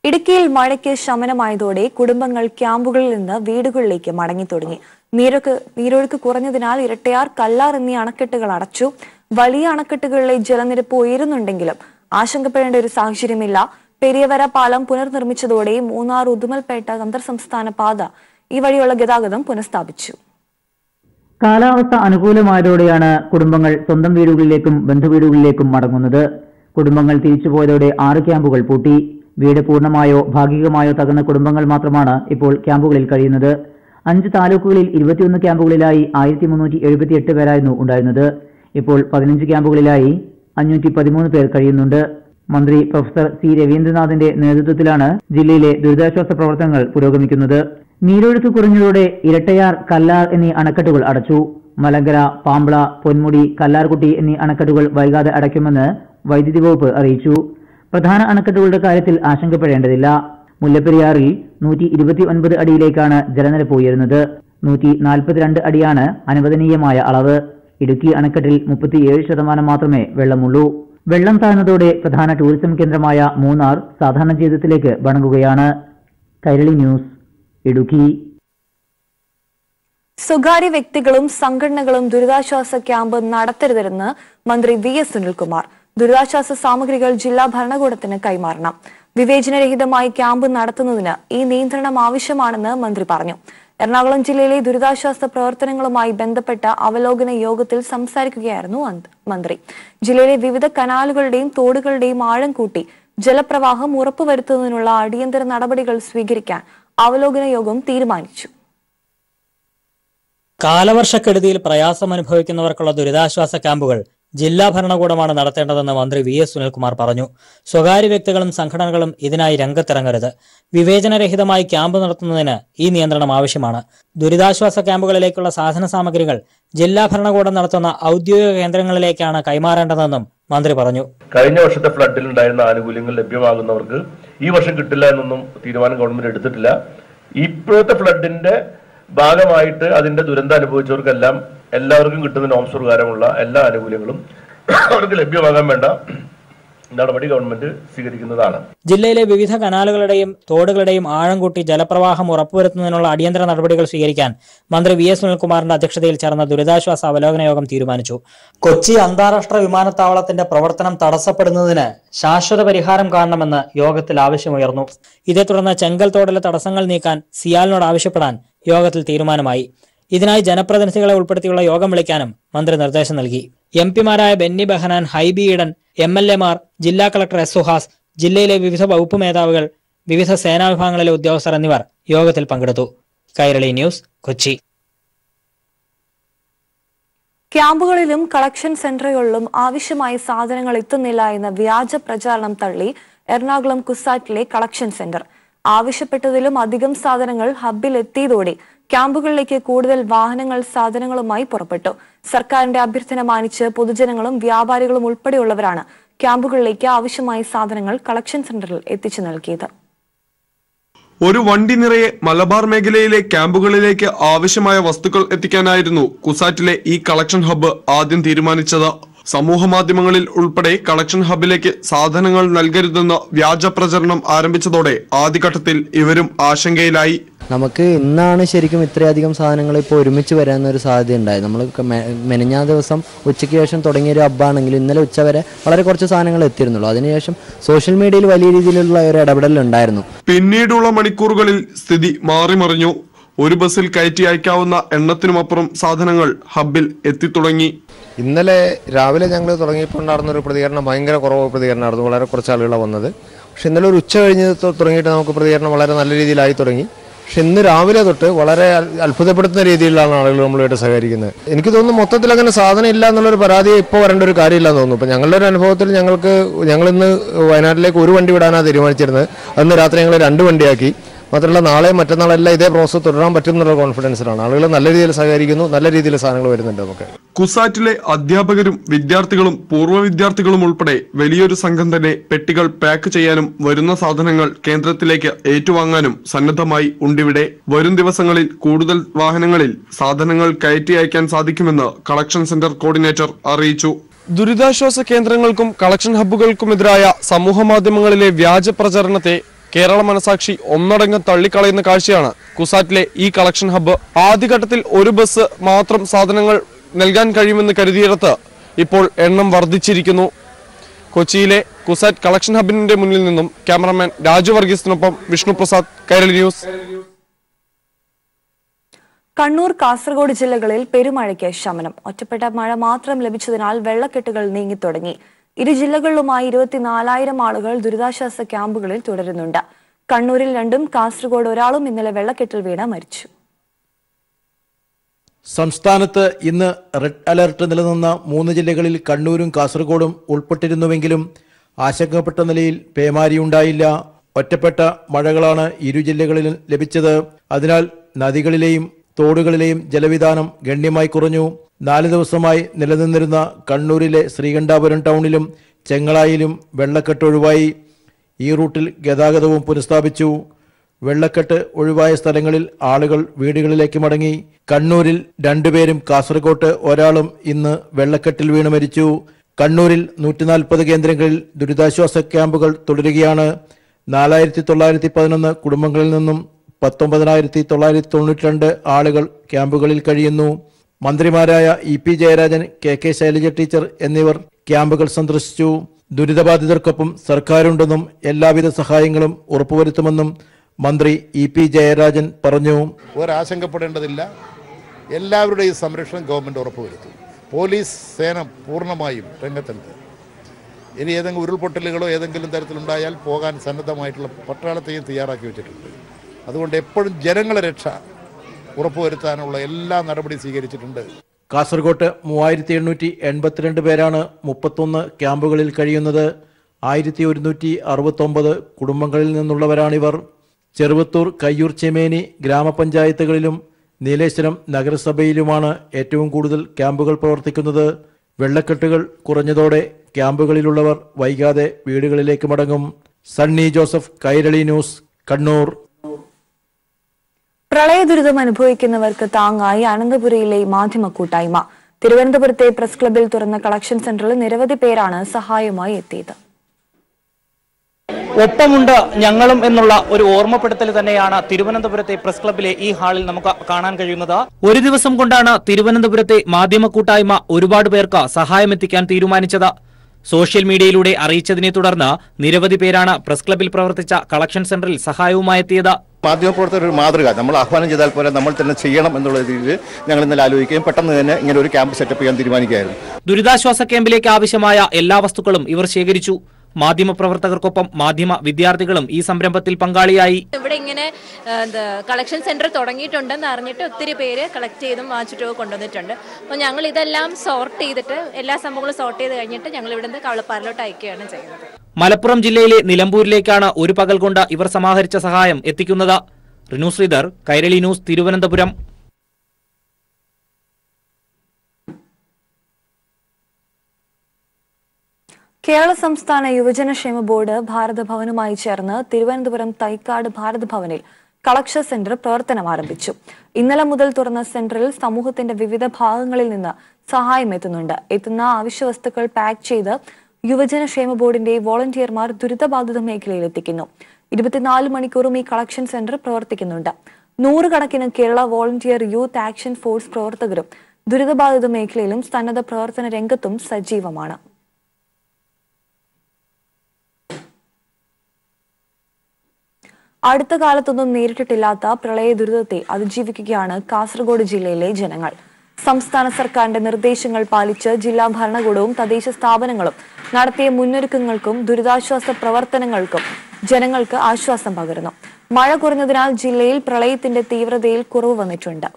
ഇടുക്കിയിൽ മഴയ്ക്ക് ശമനമായതോടെ കുടുംബങ്ങൾ ക്യാമ്പുകളിൽ നിന്ന് വീടുകളിലേക്ക് മടങ്ങിത്തുടങ്ങി. നീരൊക്ക് നീരൊഴുക്ക് കുറഞ്ഞതിനാൽ ഇരട്ടയാർ, കല്ലാർ എന്നീ അണക്കെട്ടുകൾ അടച്ചു. വലിയ അണക്കെട്ടുകളിലെ ജലനിരപ്പ് ഉയരുന്നുണ്ടെങ്കിലും ആശങ്കപ്പെടേണ്ട ഒരു സാഹചര്യമില്ല. പെരിയവര പാലം പുനർനിർമ്മിച്ചതോടെ മൂന്നാർ, ഉദുമൽപേട്ട അന്തർ സംസ്ഥാന പാത ഈ വഴിയുള്ള ഗതാഗതം പുനഃസ്ഥാപിച്ചു. കാലാവസ്ഥ അനുകൂലമായതോടെയാണ് കുടുംബങ്ങൾ സ്വന്തം വീടുകളിലേക്കും ബന്ധുവീടുകളിലേക്കും മടങ്ങുന്നത്. കുടുംബങ്ങൾ തിരിച്ചുപോയതോടെ ആറ് ക്യാമ്പുകൾ പൂട്ടി. വീട് പൂർണ്ണമായോ ഭാഗികമായോ തകർന്ന കുടുംബങ്ങൾ മാത്രമാണ് ഇപ്പോൾ ക്യാമ്പുകളിൽ കഴിയുന്നത്. അഞ്ച് താലൂക്കുകളിൽ ഇരുപത്തിയൊന്ന് ക്യാമ്പുകളിലായി ആയിരത്തി മുന്നൂറ്റി എഴുപത്തി എട്ട് പേരായിരുന്നു ഉണ്ടായിരുന്നത്. ഇപ്പോൾ പതിനഞ്ച് ക്യാമ്പുകളിലായി അഞ്ഞൂറ്റി പതിമൂന്ന് പേർ കഴിയുന്നുണ്ട്. മന്ത്രി പ്രൊഫസർ സി രവീന്ദ്രനാഥിന്റെ നേതൃത്വത്തിലാണ് ജില്ലയിലെ ദുരിതാശ്വാസ പ്രവർത്തനങ്ങൾ പുരോഗമിക്കുന്നത്. നീരൊഴുക്ക് കുറഞ്ഞതോടെ ഇരട്ടയാർ, കല്ലാർ എന്നീ അണക്കെട്ടുകൾ അടച്ചു. മലങ്കര, പാമ്പ്ള, പൊന്മുടി, കല്ലാർകുട്ടി എന്നീ അണക്കെട്ടുകൾ വൈകാതെ അടയ്ക്കുമെന്ന് വൈദ്യുതി വകുപ്പ് അറിയിച്ചു. പ്രധാന അണക്കെട്ടുകളുടെ കാര്യത്തിൽ ആശങ്കപ്പെടേണ്ടതില്ല. മുല്ലപ്പെരിയാറിൽ നൂറ്റി ഇരുപത്തി ഒൻപത് അടിയിലേക്കാണ് ജലനിരപ്പ് ഉയരുന്നത്. നൂറ്റി നാൽപ്പത്തിരണ്ട് അടിയാണ് അനുവദനീയമായ അളവ്. ഇടുക്കി അണക്കെട്ടിൽ മുപ്പത്തിയേഴ് ശതമാനം മാത്രമേ വെള്ളമുള്ളൂ. വെള്ളം താഴ്ന്നതോടെ പ്രധാന ടൂറിസം കേന്ദ്രമായ മൂന്നാർ സാധാരണ ജീവിതത്തിലേക്ക് വണങ്ങുകയാണ്. കൈരളി ന്യൂസ്, ഇടുക്കി. സ്വകാര്യ വ്യക്തികളും സംഘടനകളും ദുരിതാശ്വാസ ക്യാമ്പ് നടത്തരുതെന്ന് മന്ത്രി വി എസ് സുനിൽകുമാർ. ദുരിതാശ്വാസ സാമഗ്രികൾ ജില്ലാ ഭരണകൂടത്തിന് കൈമാറണം. വിവേചനരഹിതമായി ക്യാമ്പ് നടത്തുന്നതിന് ഈ നിയന്ത്രണം ആവശ്യമാണെന്ന് മന്ത്രി പറഞ്ഞു. എറണാകുളം ജില്ലയിലെ ദുരിതാശ്വാസ പ്രവർത്തനങ്ങളുമായി ബന്ധപ്പെട്ട അവലോകന യോഗത്തിൽ സംസാരിക്കുകയായിരുന്നു മന്ത്രി. ജില്ലയിലെ വിവിധ കനാലുകളുടെയും തോടുകളുടെയും ആഴം കൂട്ടി ജലപ്രവാഹം ഉറപ്പുവരുത്തുന്നതിനുള്ള അടിയന്തര നടപടികൾ സ്വീകരിക്കാൻ അവലോകന യോഗം തീരുമാനിച്ചു. കാലവർഷക്കെടുതിയിൽ പ്രയാസമനുഭവിക്കുന്നവർക്കുള്ള ദുരിതാശ്വാസ ക്യാമ്പുകൾ ജില്ലാ ഭരണകൂടമാണ് നടത്തേണ്ടതെന്ന് മന്ത്രി വി എസ് സുനിൽകുമാർ പറഞ്ഞു. സ്വകാര്യ വ്യക്തികളും സംഘടനകളും ഇതിനായി രംഗത്തിറങ്ങരുത്. വിവേചനരഹിതമായി ക്യാമ്പ് നടത്തുന്നതിന് ഈ നിയന്ത്രണം ആവശ്യമാണ്. ദുരിതാശ്വാസ ക്യാമ്പുകളിലേക്കുള്ള സാധന സാമഗ്രികൾ ജില്ലാ ഭരണകൂടം നടത്തുന്ന ഔദ്യോഗിക കേന്ദ്രങ്ങളിലേക്കാണ് കൈമാറേണ്ടതെന്നും മന്ത്രി പറഞ്ഞു. കഴിഞ്ഞ വർഷത്തെ ഫ്ലഡിൽ ഉണ്ടായിരുന്ന ആനുകൂല്യങ്ങൾ ലഭ്യമാകുന്നവർക്ക് ഈ വർഷം കിട്ടില്ല എന്നൊന്നും തീരുമാനം ഗവൺമെന്റ് എടുത്തിട്ടില്ല. ഇപ്പോഴത്തെ ഫ്ലഡിന്റെ ഭാഗമായിട്ട് അതിന്റെ ദുരന്തം അനുഭവിച്ചവർക്കെല്ലാം എല്ലാവർക്കും കിട്ടുന്ന നോംസ് പ്രകാരമുള്ള എല്ലാ ആനുകൂല്യങ്ങളും അവർക്ക് ലഭ്യമാകാൻ വേണ്ട നടപടി ഗവൺമെന്റ് സ്വീകരിക്കുന്നതാണ്. ജില്ലയിലെ വിവിധ കനാലുകളുടെയും തോടുകളുടെയും ആഴം കൂട്ടി ജലപ്രവാഹം ഉറപ്പുവരുത്തുന്നതിനുള്ള അടിയന്തര നടപടികൾ സ്വീകരിക്കാൻ മന്ത്രി വി എസ് സുനിൽകുമാറിന്റെ അധ്യക്ഷതയിൽ ചേർന്ന ദുരിതാശ്വാസ അവലോകന യോഗം തീരുമാനിച്ചു. കൊച്ചി അന്താരാഷ്ട്ര വിമാനത്താവളത്തിന്റെ പ്രവർത്തനം തടസ്സപ്പെടുന്നതിന് ശാശ്വത പരിഹാരം കാണണമെന്ന് യോഗത്തിൽ ആവശ്യമുയർന്നു. ഇതേ തുടർന്ന് ചെങ്കൽ തോടിലെ തടസ്സങ്ങൾ നീക്കാൻ സിയാലിനോട് ആവശ്യപ്പെടാൻ യോഗത്തിൽ തീരുമാനമായി. ഇതിനായി ജനപ്രതിനിധികളെ ഉൾപ്പെടുത്തിയുള്ള യോഗം വിളിക്കാനും മന്ത്രി നിർദ്ദേശം നൽകി. എം പിമാരായ ബെന്നി ബെഹനാൻ, ഹൈബി ഈഡൻ, എം എൽ എമാർ, ജില്ലാ കളക്ടർ എസ് സുഹാസ്, ജില്ലയിലെ വിവിധ വകുപ്പ് മേധാവികൾ, വിവിധ സേനാ വിഭാഗങ്ങളിലെ ഉദ്യോഗസ്ഥർ എന്നിവർ യോഗത്തിൽ പങ്കെടുത്തു. കൈരളി ന്യൂസ്, കൊച്ചി. ക്യാമ്പുകളിലും കളക്ഷൻ സെന്ററുകളിലും ആവശ്യമായ സാധനങ്ങൾ എത്തുന്നില്ല എന്ന വ്യാജ പ്രചാരണം തള്ളി എറണാകുളം കുസാറ്റിലെ കളക്ഷൻ സെന്റർ. ആവശ്യപ്പെട്ടതിലും അധികം സാധനങ്ങൾ ഹബ്ബിൽ എത്തിയതോടെ ക്യാമ്പുകളിലേക്ക് കൂടുതൽ വാഹനങ്ങൾ സാധനങ്ങളുമായി പുറപ്പെട്ടു. സർക്കാരിന്റെ അഭ്യർത്ഥന മാനിച്ച് പൊതുജനങ്ങളും വ്യാപാരികളും ഉൾപ്പെടെയുള്ളവരാണ് ക്യാമ്പുകളിലേക്ക് ആവശ്യമായ സാധനങ്ങൾ കളക്ഷൻ സെന്ററിൽ എത്തിച്ചു നൽകിയത്. ഒരു വണ്ടി നിറയെ മലബാർ മേഖലയിലെ ക്യാമ്പുകളിലേക്ക് ആവശ്യമായ വസ്തുക്കൾ എത്തിക്കാനായിരുന്നു കുസാറ്റിലെ ഈ കളക്ഷൻ ഹബ്ബ് ആദ്യം തീരുമാനിച്ചത്. സമൂഹ മാധ്യമങ്ങളിൽ ഉൾപ്പെടെ കളക്ഷൻ ഹബ്ബിലേക്ക് സാധനങ്ങൾ നൽകരുതെന്ന വ്യാജ പ്രചരണം ആരംഭിച്ചതോടെ ആദ്യഘട്ടത്തിൽ ഇവരും ആശങ്കയിലായി. നമുക്ക് ഇന്നാണ് ശരിക്കും ഇത്രയധികം സാധനങ്ങൾ ഇപ്പോൾ ഒരുമിച്ച് വരാനൊരു സാധ്യത ഉണ്ടായി. നമ്മൾ മെനഞ്ഞ ദിവസം ഉച്ചയ്ക്ക് ശേഷം തുടങ്ങിയൊരു ഹബ്ബാണെങ്കിൽ ഇന്നലെ ഉച്ച വരെ വളരെ കുറച്ച് സാധനങ്ങൾ എത്തിയിരുന്നുള്ളൂ. അതിനുശേഷം സോഷ്യൽ മീഡിയയിൽ വലിയ രീതിയിലുള്ള ഒരു ഇടപെടലുണ്ടായിരുന്നു. പിന്നീടുള്ള മണിക്കൂറുകളിൽ സ്ഥിതി മാറിമറിഞ്ഞു. ഒരു ബസ്സിൽ കയറ്റി അയക്കാവുന്ന എണ്ണത്തിനുമപ്പുറം സാധനങ്ങൾ ഹബ്ബിൽ എത്തിത്തുടങ്ങി. ഇന്നലെ രാവിലെ ഞങ്ങൾ തുടങ്ങിയപ്പോൾ ഉണ്ടായിരുന്നൊരു പ്രതികരണം ഭയങ്കര കുറവ് പ്രതികരണമായിരുന്നു. വളരെ കുറച്ച് ആളുകളാണ് വന്നത്. പക്ഷെ ഇന്നലെ ഒരു ഉച്ച കഴിഞ്ഞ് തുടങ്ങിയിട്ട് നമുക്ക് പ്രതികരണം വളരെ നല്ല രീതിയിലായി തുടങ്ങി. പക്ഷെ ഇന്ന് രാവിലെ തൊട്ട് വളരെ അത്ഭുതപ്പെടുത്തുന്ന രീതിയിലാണ് ആളുകൾ നമ്മളുമായിട്ട് സഹകരിക്കുന്നത്. എനിക്ക് തോന്നുന്നു മൊത്തത്തിൽ അങ്ങനെ സാധനം ഇല്ല എന്നുള്ളൊരു പരാതിയെ ഇപ്പോൾ വരേണ്ട ഒരു കാര്യമില്ലാന്ന് തോന്നുന്നു. ഇപ്പം ഞങ്ങളുടെ ഒരു അനുഭവത്തിൽ ഞങ്ങൾക്ക് ഞങ്ങളിന്ന് വയനാട്ടിലേക്ക് ഒരു വണ്ടി വിടാനാണ് തീരുമാനിച്ചിരുന്നത്. അന്ന് രാത്രി ഞങ്ങൾ രണ്ട് വണ്ടിയാക്കി. മാത്രമല്ല നാളെ മറ്റന്നാളെല്ലാം ഇതേ പ്രോസസ് തുടരാൻ പറ്റുമെന്നുള്ള കോൺഫിഡൻസിലാണ് ആളുകൾ നല്ല രീതിയിൽ സഹകരിക്കുന്നു. നല്ല രീതിയിൽ സാധനങ്ങൾ വരുന്നുണ്ട്. നമുക്ക് കുസാറ്റിലെ അധ്യാപകരും വിദ്യാർത്ഥികളും പൂർവ്വ വിദ്യാർത്ഥികളും ഉൾപ്പെടെ വലിയൊരു സംഘം തന്നെ പെട്ടികൾ പാക്ക് ചെയ്യാനും വരുന്ന സാധനങ്ങൾ കേന്ദ്രത്തിലേക്ക് ഏറ്റുവാങ്ങാനും സന്നദ്ധമായി ഉണ്ടിവിടെ. വരും ദിവസങ്ങളിൽ കൂടുതൽ വാഹനങ്ങളിൽ സാധനങ്ങൾ കയറ്റി അയക്കാൻ സാധിക്കുമെന്ന് കളക്ഷൻ സെന്റർ കോർഡിനേറ്റർ അറിയിച്ചു. ദുരിതാശ്വാസ കേന്ദ്രങ്ങൾക്കും കളക്ഷൻ ഹബ്ബുകൾക്കുമെതിരായ സമൂഹ മാധ്യമങ്ങളിലെ വ്യാജ പ്രചരണത്തെ കേരള മനസാക്ഷി ഒന്നടങ്കം തള്ളിക്കളയുന്ന കാഴ്ചയാണ് കുസാറ്റിലെ ഈ കളക്ഷൻ ഹബ്ബ്. ആദ്യഘട്ടത്തിൽ ഒരു ബസ് മാത്രം സാധനങ്ങൾ നൽകാൻ കഴിയുമെന്ന് കരുതിയിടത്ത് ഇപ്പോൾ എണ്ണം വർദ്ധിച്ചിരിക്കുന്നു. കൊച്ചിയിലെ കുസാറ്റ് കളക്ഷൻ ഹബ്ബിന്റെ മുന്നിൽ നിന്നും ക്യാമറമാൻ രാജു വർഗീസിനൊപ്പം വിഷ്ണു പ്രസാദ്, കൈരളി ന്യൂസ്. കണ്ണൂർ, കാസർഗോഡ് ജില്ലകളിൽ പെരുമഴയ്ക്ക് ശമനം. ഒറ്റപ്പെട്ട മഴ മാത്രം ലഭിച്ചതിനാൽ വെള്ളക്കെട്ടുകൾ നീങ്ങി തുടങ്ങി. ഇരു ജില്ലകളിലുമായി ഇരുപത്തിനാലായിരം ആളുകൾ ദുരിതാശ്വാസ ക്യാമ്പുകളിൽ തുടരുന്നുണ്ട്. കണ്ണൂരിൽ രണ്ടും കാസർഗോഡ് ഒരാളും ഇന്നലെ വെള്ളക്കെട്ടിൽ വീണ മരിച്ചു. സംസ്ഥാനത്ത് ഇന്ന് റെഡ് അലർട്ട് നിലനിന്ന മൂന്ന് ജില്ലകളിൽ കണ്ണൂരും കാസർഗോഡും ഉൾപ്പെട്ടിരുന്നുവെങ്കിലും ആശങ്കപ്പെട്ട നിലയിൽ പേമാരിയുണ്ടായില്ല. ഒറ്റപ്പെട്ട മഴകളാണ് ഇരു ജില്ലകളിൽ ലഭിച്ചത്. അതിനാൽ നദികളിലെയും തോടുകളിലെയും ജലവിധാനം ഗണ്യമായി കുറഞ്ഞു. നാല് ദിവസമായി നിലനിന്നിരുന്ന കണ്ണൂരിലെ ശ്രീകണ്ഠാപുരം ടൗണിലും ചെങ്ങളായിലും വെള്ളക്കെട്ട് ഒഴിവായി. ഈ റൂട്ടിൽ ഗതാഗതവും പുനഃസ്ഥാപിച്ചു. വെള്ളക്കെട്ട് ഒഴിവായ സ്ഥലങ്ങളിൽ ആളുകൾ വീടുകളിലേക്ക് മടങ്ങി. കണ്ണൂരിൽ രണ്ടുപേരും കാസർഗോട്ട് ഒരാളും ഇന്ന് വെള്ളക്കെട്ടിൽ വീണ് മരിച്ചു. കണ്ണൂരിൽ നൂറ്റി നാൽപ്പത് കേന്ദ്രങ്ങളിൽ ദുരിതാശ്വാസ ക്യാമ്പുകൾ തുടരുകയാണ്. നാലായിരത്തി തൊള്ളായിരത്തി പതിനൊന്ന് കുടുംബങ്ങളിൽ നിന്നും പത്തൊമ്പതിനായിരത്തി തൊള്ളായിരത്തി തൊണ്ണൂറ്റി രണ്ട് ആളുകൾ ക്യാമ്പുകളിൽ കഴിയുന്നു. മന്ത്രിമാരായ E P Jayarajan, K K Shailaja teacher എന്നിവർ ക്യാമ്പുകൾ സന്ദർശിച്ചു. ദുരിതബാധിതർക്കൊപ്പം സർക്കാരുണ്ടെന്നും എല്ലാവിധ സഹായങ്ങളും ഉറപ്പുവരുത്തുമെന്നും മന്ത്രി ഇ പി ജയരാജൻ പറഞ്ഞു. ഒരാശങ്കപ്പെടേണ്ടതില്ല, എല്ലാവരുടെയും സംരക്ഷണം ഗവൺമെന്റ് ഉറപ്പുവരുത്തും. പോലീസ് സേന പൂർണ്ണമായും രംഗത്തുണ്ട്. ഇനി ഏതെങ്കിലും ഉരുൾപൊട്ടലുകളോ ഏതെങ്കിലും തരത്തിലുണ്ടായാൽ പോകാൻ സന്നദ്ധമായിട്ടുള്ള പട്ടാളത്തെയും തയ്യാറാക്കി വെച്ചിട്ടുണ്ട്. അതുകൊണ്ട് എപ്പോഴും ജനങ്ങളെ രക്ഷ ഉറപ്പുവരുത്താനുള്ള എല്ലാ നടപടിയും സ്വീകരിച്ചിട്ടുണ്ട്. കാസർഗോട്ട് മൂവായിരത്തി എണ്ണൂറ്റി എൺപത്തിരണ്ട് പേരാണ് മുപ്പത്തൊന്ന് ക്യാമ്പുകളിൽ കഴിയുന്നത്. ആയിരത്തി ഒരുന്നൂറ്റി അറുപത്തൊമ്പത് കുടുംബങ്ങളിൽ നിന്നുള്ളവരാണിവർ. ചെറുവത്തൂർ, കയ്യൂർ, ചെമേനി ഗ്രാമപഞ്ചായത്തുകളിലും നീലേശ്വരം നഗരസഭയിലുമാണ് ഏറ്റവും കൂടുതൽ ക്യാമ്പുകൾ പ്രവർത്തിക്കുന്നത്. വെള്ളക്കെട്ടുകൾ കുറഞ്ഞതോടെ ക്യാമ്പുകളിലുള്ളവർ വൈകാതെ വീടുകളിലേക്ക് മടങ്ങും. സണ്ണി ജോസഫ്, കൈരളി ന്യൂസ്, കണ്ണൂർ. പ്രളയ ദുരിതം അനുഭവിക്കുന്നവർക്ക് താങ്ങായി അനന്തപുരയിലെ മാധ്യമ കൂട്ടായ്മ. തിരുവനന്തപുരത്തെ പ്രസ് ക്ലബിൽ തുറന്ന കളക്ഷൻ സെന്ററിൽ നിരവധി പേരാണ് സഹായമായി എത്തിയത്. ഒപ്പമുണ്ട് ഞങ്ങളും എന്നുള്ള ഒരു ഓർമ്മപ്പെടുത്തൽ തന്നെയാണ് തിരുവനന്തപുരത്തെ പ്രസ് ക്ലബിലെ ഈ ഹാളിൽ നമുക്ക് കാണാൻ കഴിയുന്നത്. ഒരു ദിവസം കൊണ്ടാണ് തിരുവനന്തപുരത്തെ മാധ്യമ കൂട്ടായ്മ ഒരുപാട് പേർക്ക് സഹായമെത്തിക്കാൻ തീരുമാനിച്ചത്. സോഷ്യൽ മീഡിയയിലൂടെ അറിയിച്ചതിനെ തുടർന്ന് നിരവധി പേരാണ് പ്രസ് ക്ലബിൽ പ്രവർത്തിച്ച കളക്ഷൻ സെന്ററിൽ സഹായവുമായി എത്തിയത്. മാധ്യമപ്രവർത്തകർ ഒരു മാതൃക നമ്മൾ ആഹ്വാനം ചെയ്താൽ പോലെ നമ്മൾ തന്നെ ചെയ്യണം എന്നുള്ള രീതിയിൽ ഞങ്ങൾ ഇന്നലെ ആലോചിക്കുകയും പെട്ടെന്ന് തന്നെ ഇങ്ങനെ ഒരു ക്യാമ്പ് സെറ്റപ്പ് ചെയ്യാൻ തീരുമാനിക്കുകയായിരുന്നു. ദുരിതാശ്വാസ ക്യാമ്പിലേക്ക് ആവശ്യമായ എല്ലാ വസ്തുക്കളും ഇവർ ശേഖരിച്ചു. മാധ്യമപ്രവർത്തകർക്കൊപ്പം മാധ്യമ വിദ്യാർത്ഥികളും ഈ സംരംഭത്തിൽ പങ്കാളിയായി. ഇവിടെ ഇങ്ങനെ കളക്ഷൻ സെന്റർ തുടങ്ങിയിട്ടുണ്ടെന്ന് അറിഞ്ഞിട്ട് ഒത്തിരി പേര് കളക്ട് ചെയ്തും വാങ്ങിച്ചിട്ടും കൊണ്ടുവന്നിട്ടുണ്ട്. അപ്പോൾ ഞങ്ങൾ ഇതെല്ലാം സോർട്ട് ചെയ്തിട്ട് എല്ലാ സംഭവങ്ങളും സോർട്ട് ചെയ്ത് കഴിഞ്ഞിട്ട് ഞങ്ങൾ ഇവിടുന്ന് കവളപ്പാറിലോട്ട് അയക്കുകയാണ് ചെയ്യുന്നത്. മലപ്പുറം ജില്ലയിലെ നിലമ്പൂരിലേക്കാണ് ഒരു പകൽ കൊണ്ട് ഇവർ സമാഹരിച്ച സഹായം എത്തിക്കുന്നത്. റിനു ശ്രീധർ, കൈരളി ന്യൂസ്, തിരുവനന്തപുരം. കേരള സംസ്ഥാന യുവജനക്ഷേമ ബോർഡ് ഭാരത് ഭവനുമായി ചേർന്ന് തിരുവനന്തപുരം തൈക്കാട് ഭാരത് ഭവനിൽ കളക്ഷൻ സെന്റർ പ്രവർത്തനം ആരംഭിച്ചു. ഇന്നലെ മുതൽ തുറന്ന സെന്ററിൽ സമൂഹത്തിന്റെ വിവിധ ഭാഗങ്ങളിൽ നിന്ന് സഹായം എത്തുന്നുണ്ട്. എത്തുന്ന ആവശ്യ വസ്തുക്കൾ പാക്ക് ചെയ്ത് യുവജനക്ഷേമ ബോർഡിന്റെ വോളണ്ടിയർമാർ ദുരിതബാധിത മേഖലയിൽ എത്തിക്കുന്നു. ഇരുപത്തിനാല് മണിക്കൂറും ഈ കളക്ഷൻ സെന്റർ പ്രവർത്തിക്കുന്നുണ്ട്. നൂറുകണക്കിന് Kerala volunteer youth action force പ്രവർത്തകരും ദുരിതബാധിത മേഖലയിലും സന്നദ്ധ പ്രവർത്തന രംഗത്തും സജീവമാണ്. അടുത്ത കാലത്തൊന്നും നേരിട്ടിട്ടില്ലാത്ത പ്രളയ ദുരിതത്തെ അതിജീവിക്കുകയാണ് കാസർഗോഡ് ജില്ലയിലെ ജനങ്ങൾ. സംസ്ഥാന സർക്കാരിന്റെ നിർദ്ദേശങ്ങൾ പാലിച്ച് ജില്ലാ ഭരണകൂടവും തദ്ദേശ സ്ഥാപനങ്ങളും നടത്തിയ മുന്നൊരുക്കങ്ങൾക്കും ദുരിതാശ്വാസ പ്രവർത്തനങ്ങൾക്കും ജനങ്ങൾക്ക് ആശ്വാസം പകരുന്നു. മഴ കുറഞ്ഞതിനാൽ ജില്ലയിൽ പ്രളയത്തിന്റെ തീവ്രതയിൽ കുറവ് വന്നിട്ടുണ്ട്.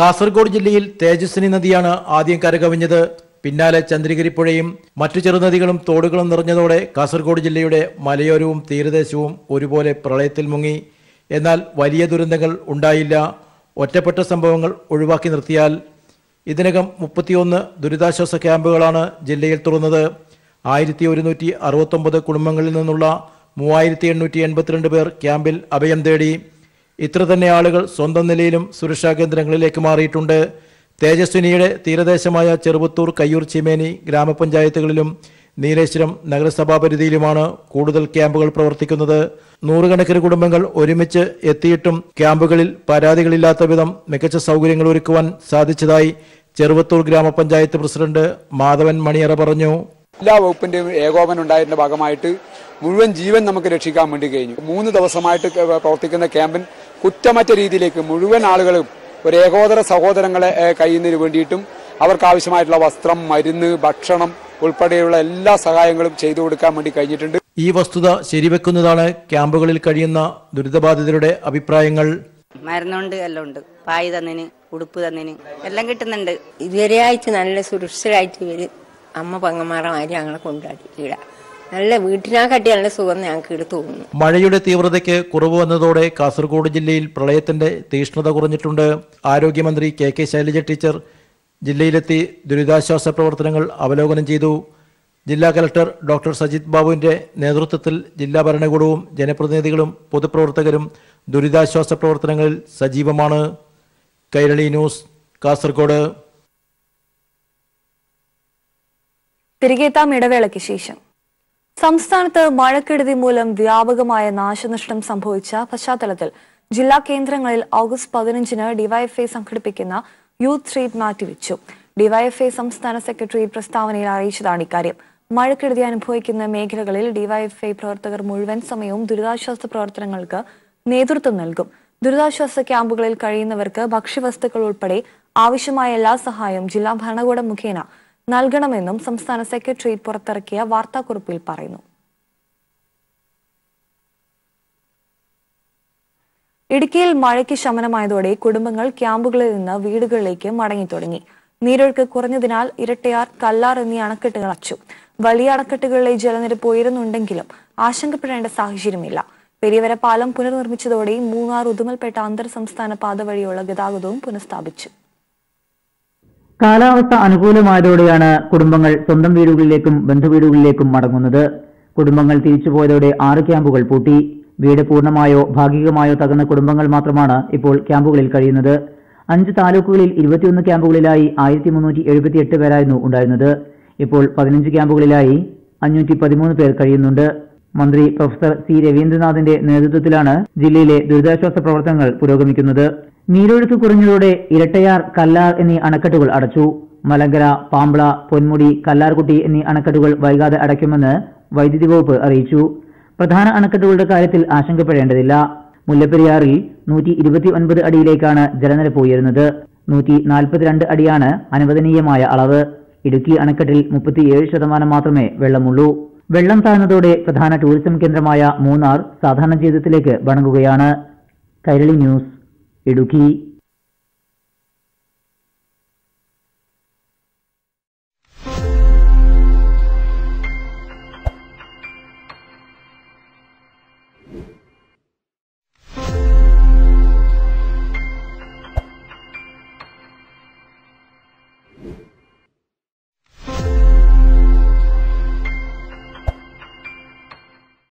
കാസർഗോഡ് ജില്ലയിൽ തേജസ്വിനി നദിയാണ് ആദ്യം കരകവിഞ്ഞത്. പിന്നാലെ ചന്ദ്രഗിരിപ്പുഴയും മറ്റു ചെറുനദികളും തോടുകളും നിറഞ്ഞതോടെ കാസർഗോഡ് ജില്ലയുടെ മലയോരവും തീരദേശവും ഒരുപോലെ പ്രളയത്തിൽ മുങ്ങി. എന്നാൽ വലിയ ദുരന്തങ്ങൾ ഉണ്ടായില്ല. ഒറ്റപ്പെട്ട സംഭവങ്ങൾ ഒഴിവാക്കി നിർത്തിയാൽ ഇതിനകം മുപ്പത്തിയൊന്ന് ദുരിതാശ്വാസ ക്യാമ്പുകളാണ് ജില്ലയിൽ തുറന്നത്. ആയിരത്തി ഒരുന്നൂറ്റി അറുപത്തൊമ്പത് കുടുംബങ്ങളിൽ നിന്നുള്ള മൂവായിരത്തി എണ്ണൂറ്റി എൺപത്തിരണ്ട് പേർ ക്യാമ്പിൽ അഭയം തേടി. ഇത്ര തന്നെ ആളുകൾ സ്വന്തം നിലയിലും സുരക്ഷാ കേന്ദ്രങ്ങളിലേക്ക് മാറിയിട്ടുണ്ട്. തേജസ്വിനിയുടെ തീരദേശമായ ചെറുപുത്തൂർ, കയ്യൂർ, ചീമേനി ഗ്രാമപഞ്ചായത്തുകളിലും നീലേശ്വരം നഗരസഭാ പരിധിയിലുമാണ് കൂടുതൽ ക്യാമ്പുകൾ പ്രവർത്തിക്കുന്നത്. നൂറുകണക്കിന് കുടുംബങ്ങൾ ഒരുമിച്ച് എത്തിയിട്ടും ക്യാമ്പുകളിൽ പരാതികളില്ലാത്ത വിധം മികച്ച സൗകര്യങ്ങൾ ഒരുക്കുവാൻ സാധിച്ചതായി ചെറുപുത്തൂർ ഗ്രാമപഞ്ചായത്ത് പ്രസിഡന്റ് മാധവൻ മണിയറ പറഞ്ഞു. എല്ലാ വകുപ്പിന്റെയും ഏകോപനം ഉണ്ടായതിന്റെ ഭാഗമായിട്ട് മുഴുവൻ ജീവൻ നമുക്ക് രക്ഷിക്കാൻ വേണ്ടി കഴിഞ്ഞു. മൂന്ന് ദിവസമായിട്ട് പ്രവർത്തിക്കുന്ന ക്യാമ്പിൽ കുറ്റമറ്റ രീതിയിലേക്ക് മുഴുവൻ ആളുകളും ഒരു ഏകോദര സഹോദരങ്ങളെ കഴിയുന്നതിന് വേണ്ടിയിട്ടും അവർക്ക് ആവശ്യമായിട്ടുള്ള വസ്ത്രം, മരുന്ന്, ഭക്ഷണം ഉൾപ്പെടെയുള്ള എല്ലാ സഹായങ്ങളും ചെയ്തു കൊടുക്കാൻ വേണ്ടി കഴിഞ്ഞിട്ടുണ്ട്. ഈ വസ്തുത ശരിവെക്കുന്നതാണ് ക്യാമ്പുകളിൽ കഴിയുന്ന ദുരിതബാധിതരുടെ അഭിപ്രായങ്ങൾ. മരുന്നുണ്ട്, എല്ലാം ഉണ്ട്, പായ് തന്നിന്, ഉടുപ്പ് തന്നിന് എല്ലാം കിട്ടുന്നുണ്ട്. ഇതുവരെ ആയിട്ട് നല്ല സുരക്ഷിതരായിട്ട് ഇവര് അമ്മ പങ്ങന്മാരമാര് ഞങ്ങളെ കൊണ്ടാക്കി നല്ല വീട്ടിനാക്കാട്ടി നല്ല സുഖം ഞങ്ങൾക്ക് ഇട തോന്നുന്നു. മഴയുടെ തീവ്രതയ്ക്ക് കുറവ് വന്നതോടെ കാസർഗോഡ് ജില്ലയിൽ പ്രളയത്തിന്റെ തീഷ്ണത കുറഞ്ഞിട്ടുണ്ട്. ആരോഗ്യമന്ത്രി കെ കെ ശൈലജ ടീച്ചർ ജില്ലയിലെത്തി ദുരിതാശ്വാസ പ്രവർത്തനങ്ങൾ അവലോകനം ചെയ്തു. ജില്ലാ കളക്ടർ ഡോക്ടർ സജിത് ബാബുവിന്റെ നേതൃത്വത്തിൽ ജില്ലാ ഭരണകൂടവും ജനപ്രതിനിധികളും പൊതുപ്രവർത്തകരും ദുരിതാശ്വാസ പ്രവർത്തനങ്ങളിൽ സജീവമാണ്. കൈരളി ന്യൂസ്, കാസർഗോഡ്. തിരികെത്താം ഇടവേളയ്ക്ക് ശേഷം. സംസ്ഥാനത്ത് മഴക്കെടുതി മൂലം വ്യാപകമായ നാശനഷ്ടം സംഭവിച്ച പശ്ചാത്തലത്തിൽ ജില്ലാ കേന്ദ്രങ്ങളിൽ ഓഗസ്റ്റ് പതിനഞ്ചിന് ഡിവൈഎഫ്ഐ സംഘടിപ്പിക്കുന്ന യൂത്ത് റീഡ് മാറ്റിവെച്ചു. ഡിവൈഎഫ്ഐ സംസ്ഥാന സെക്രട്ടറി പ്രസ്താവനയിൽ അറിയിച്ചതാണ് ഇക്കാര്യം. മഴക്കെടുതി അനുഭവിക്കുന്ന മേഖലകളിൽ ഡിവൈഎഫ്ഐ പ്രവർത്തകർ മുഴുവൻ സമയവും ദുരിതാശ്വാസ പ്രവർത്തനങ്ങൾക്ക് നേതൃത്വം നൽകും. ദുരിതാശ്വാസ ക്യാമ്പുകളിൽ കഴിയുന്നവർക്ക് ഭക്ഷ്യവസ്തുക്കൾ ഉൾപ്പെടെ ആവശ്യമായ എല്ലാ സഹായവും ജില്ലാ ഭരണകൂടം മുഖേന നൽകണമെന്നും സംസ്ഥാന സെക്രട്ടേറിയറ്റ് പുറത്തിറക്കിയ വാർത്താക്കുറിപ്പിൽ പറയുന്നു. ഇടുക്കിയിൽ മഴയ്ക്ക് ശമനമായതോടെ കുടുംബങ്ങൾ ക്യാമ്പുകളിൽ നിന്ന് വീടുകളിലേക്ക് മടങ്ങി തുടങ്ങി. നീരൊഴുക്ക് കുറഞ്ഞതിനാൽ ഇരട്ടയാർ, കല്ലാർ എന്നീ അണക്കെട്ടുകൾ അടച്ചു. വലിയ അണക്കെട്ടുകളിലെ ജലനിരപ്പ് ഉയരുന്നുണ്ടെങ്കിലും ആശങ്കപ്പെടേണ്ട സാഹചര്യമില്ല. പെരിയവര പാലം പുനർനിർമ്മിച്ചതോടെ മൂന്നാർ, ഉദുമൽപേട്ട അന്തർ സംസ്ഥാന പാത വഴിയുള്ള ഗതാഗതവും പുനഃസ്ഥാപിച്ചു. കാലാവസ്ഥ അനുകൂലമായതോടെയാണ് കുടുംബങ്ങൾ സ്വന്തം വീടുകളിലേക്കും ബന്ധുവീടുകളിലേക്കും മടങ്ങുന്നത്. കുടുംബങ്ങൾ തിരിച്ചുപോയതോടെ ആറ് ക്യാമ്പുകൾ പൂട്ടി. വീട് പൂർണ്ണമായോ ഭാഗികമായോ തകർന്ന കുടുംബങ്ങൾ മാത്രമാണ് ഇപ്പോൾ ക്യാമ്പുകളിൽ കഴിയുന്നത്. അഞ്ച് താലൂക്കുകളിൽ ഇരുപത്തിയൊന്ന് ക്യാമ്പുകളിലായി ആയിരത്തി മുന്നൂറ്റി എഴുപത്തി എട്ട് പേരായിരുന്നു ഉണ്ടായിരുന്നത്. ഇപ്പോൾ പതിനഞ്ച് ക്യാമ്പുകളിലായി അഞ്ഞൂറ്റി പതിമൂന്ന് പേർ കഴിയുന്നുണ്ട്. മന്ത്രി പ്രൊഫസർ സി രവീന്ദ്രനാഥിന്റെ നേതൃത്വത്തിലാണ് ജില്ലയിലെ ദുരിതാശ്വാസ പ്രവർത്തനങ്ങൾ പുരോഗമിക്കുന്നത്. നീരൊഴുക്ക് കുറഞ്ഞതോടെ ഇരട്ടയാർ, കല്ലാർ എന്നീ അണക്കെട്ടുകൾ അടച്ചു. മലങ്കര, പാമ്പ്ള, പൊന്മുടി, കല്ലാർകുട്ടി എന്നീ അണക്കെട്ടുകൾ വൈകാതെ അടയ്ക്കുമെന്ന് വൈദ്യുതി വകുപ്പ് അറിയിച്ചു. പ്രധാന അണക്കെട്ടുകളുടെ കാര്യത്തിൽ ആശങ്കപ്പെടേണ്ടതില്ല. മുല്ലപ്പെരിയാറിൽ നൂറ്റി ഇരുപത്തി ഒൻപത് അടിയിലേക്കാണ് ജലനിരപ്പ് ഉയരുന്നത്. നൂറ്റി നാൽപ്പത്തിരണ്ട് അടിയാണ് അനുവദനീയമായ അളവ്. ഇടുക്കി അണക്കെട്ടിൽ മുപ്പത്തിയേഴ് ശതമാനം മാത്രമേ വെള്ളമുള്ളൂ. വെള്ളം താഴ്ന്നതോടെ പ്രധാന ടൂറിസം കേന്ദ്രമായ മൂന്നാർ സാധാരണ ജീവിതത്തിലേക്ക് വണങ്ങുകയാണ്. കൈരളി ന്യൂസ്, ഇടുക്കി.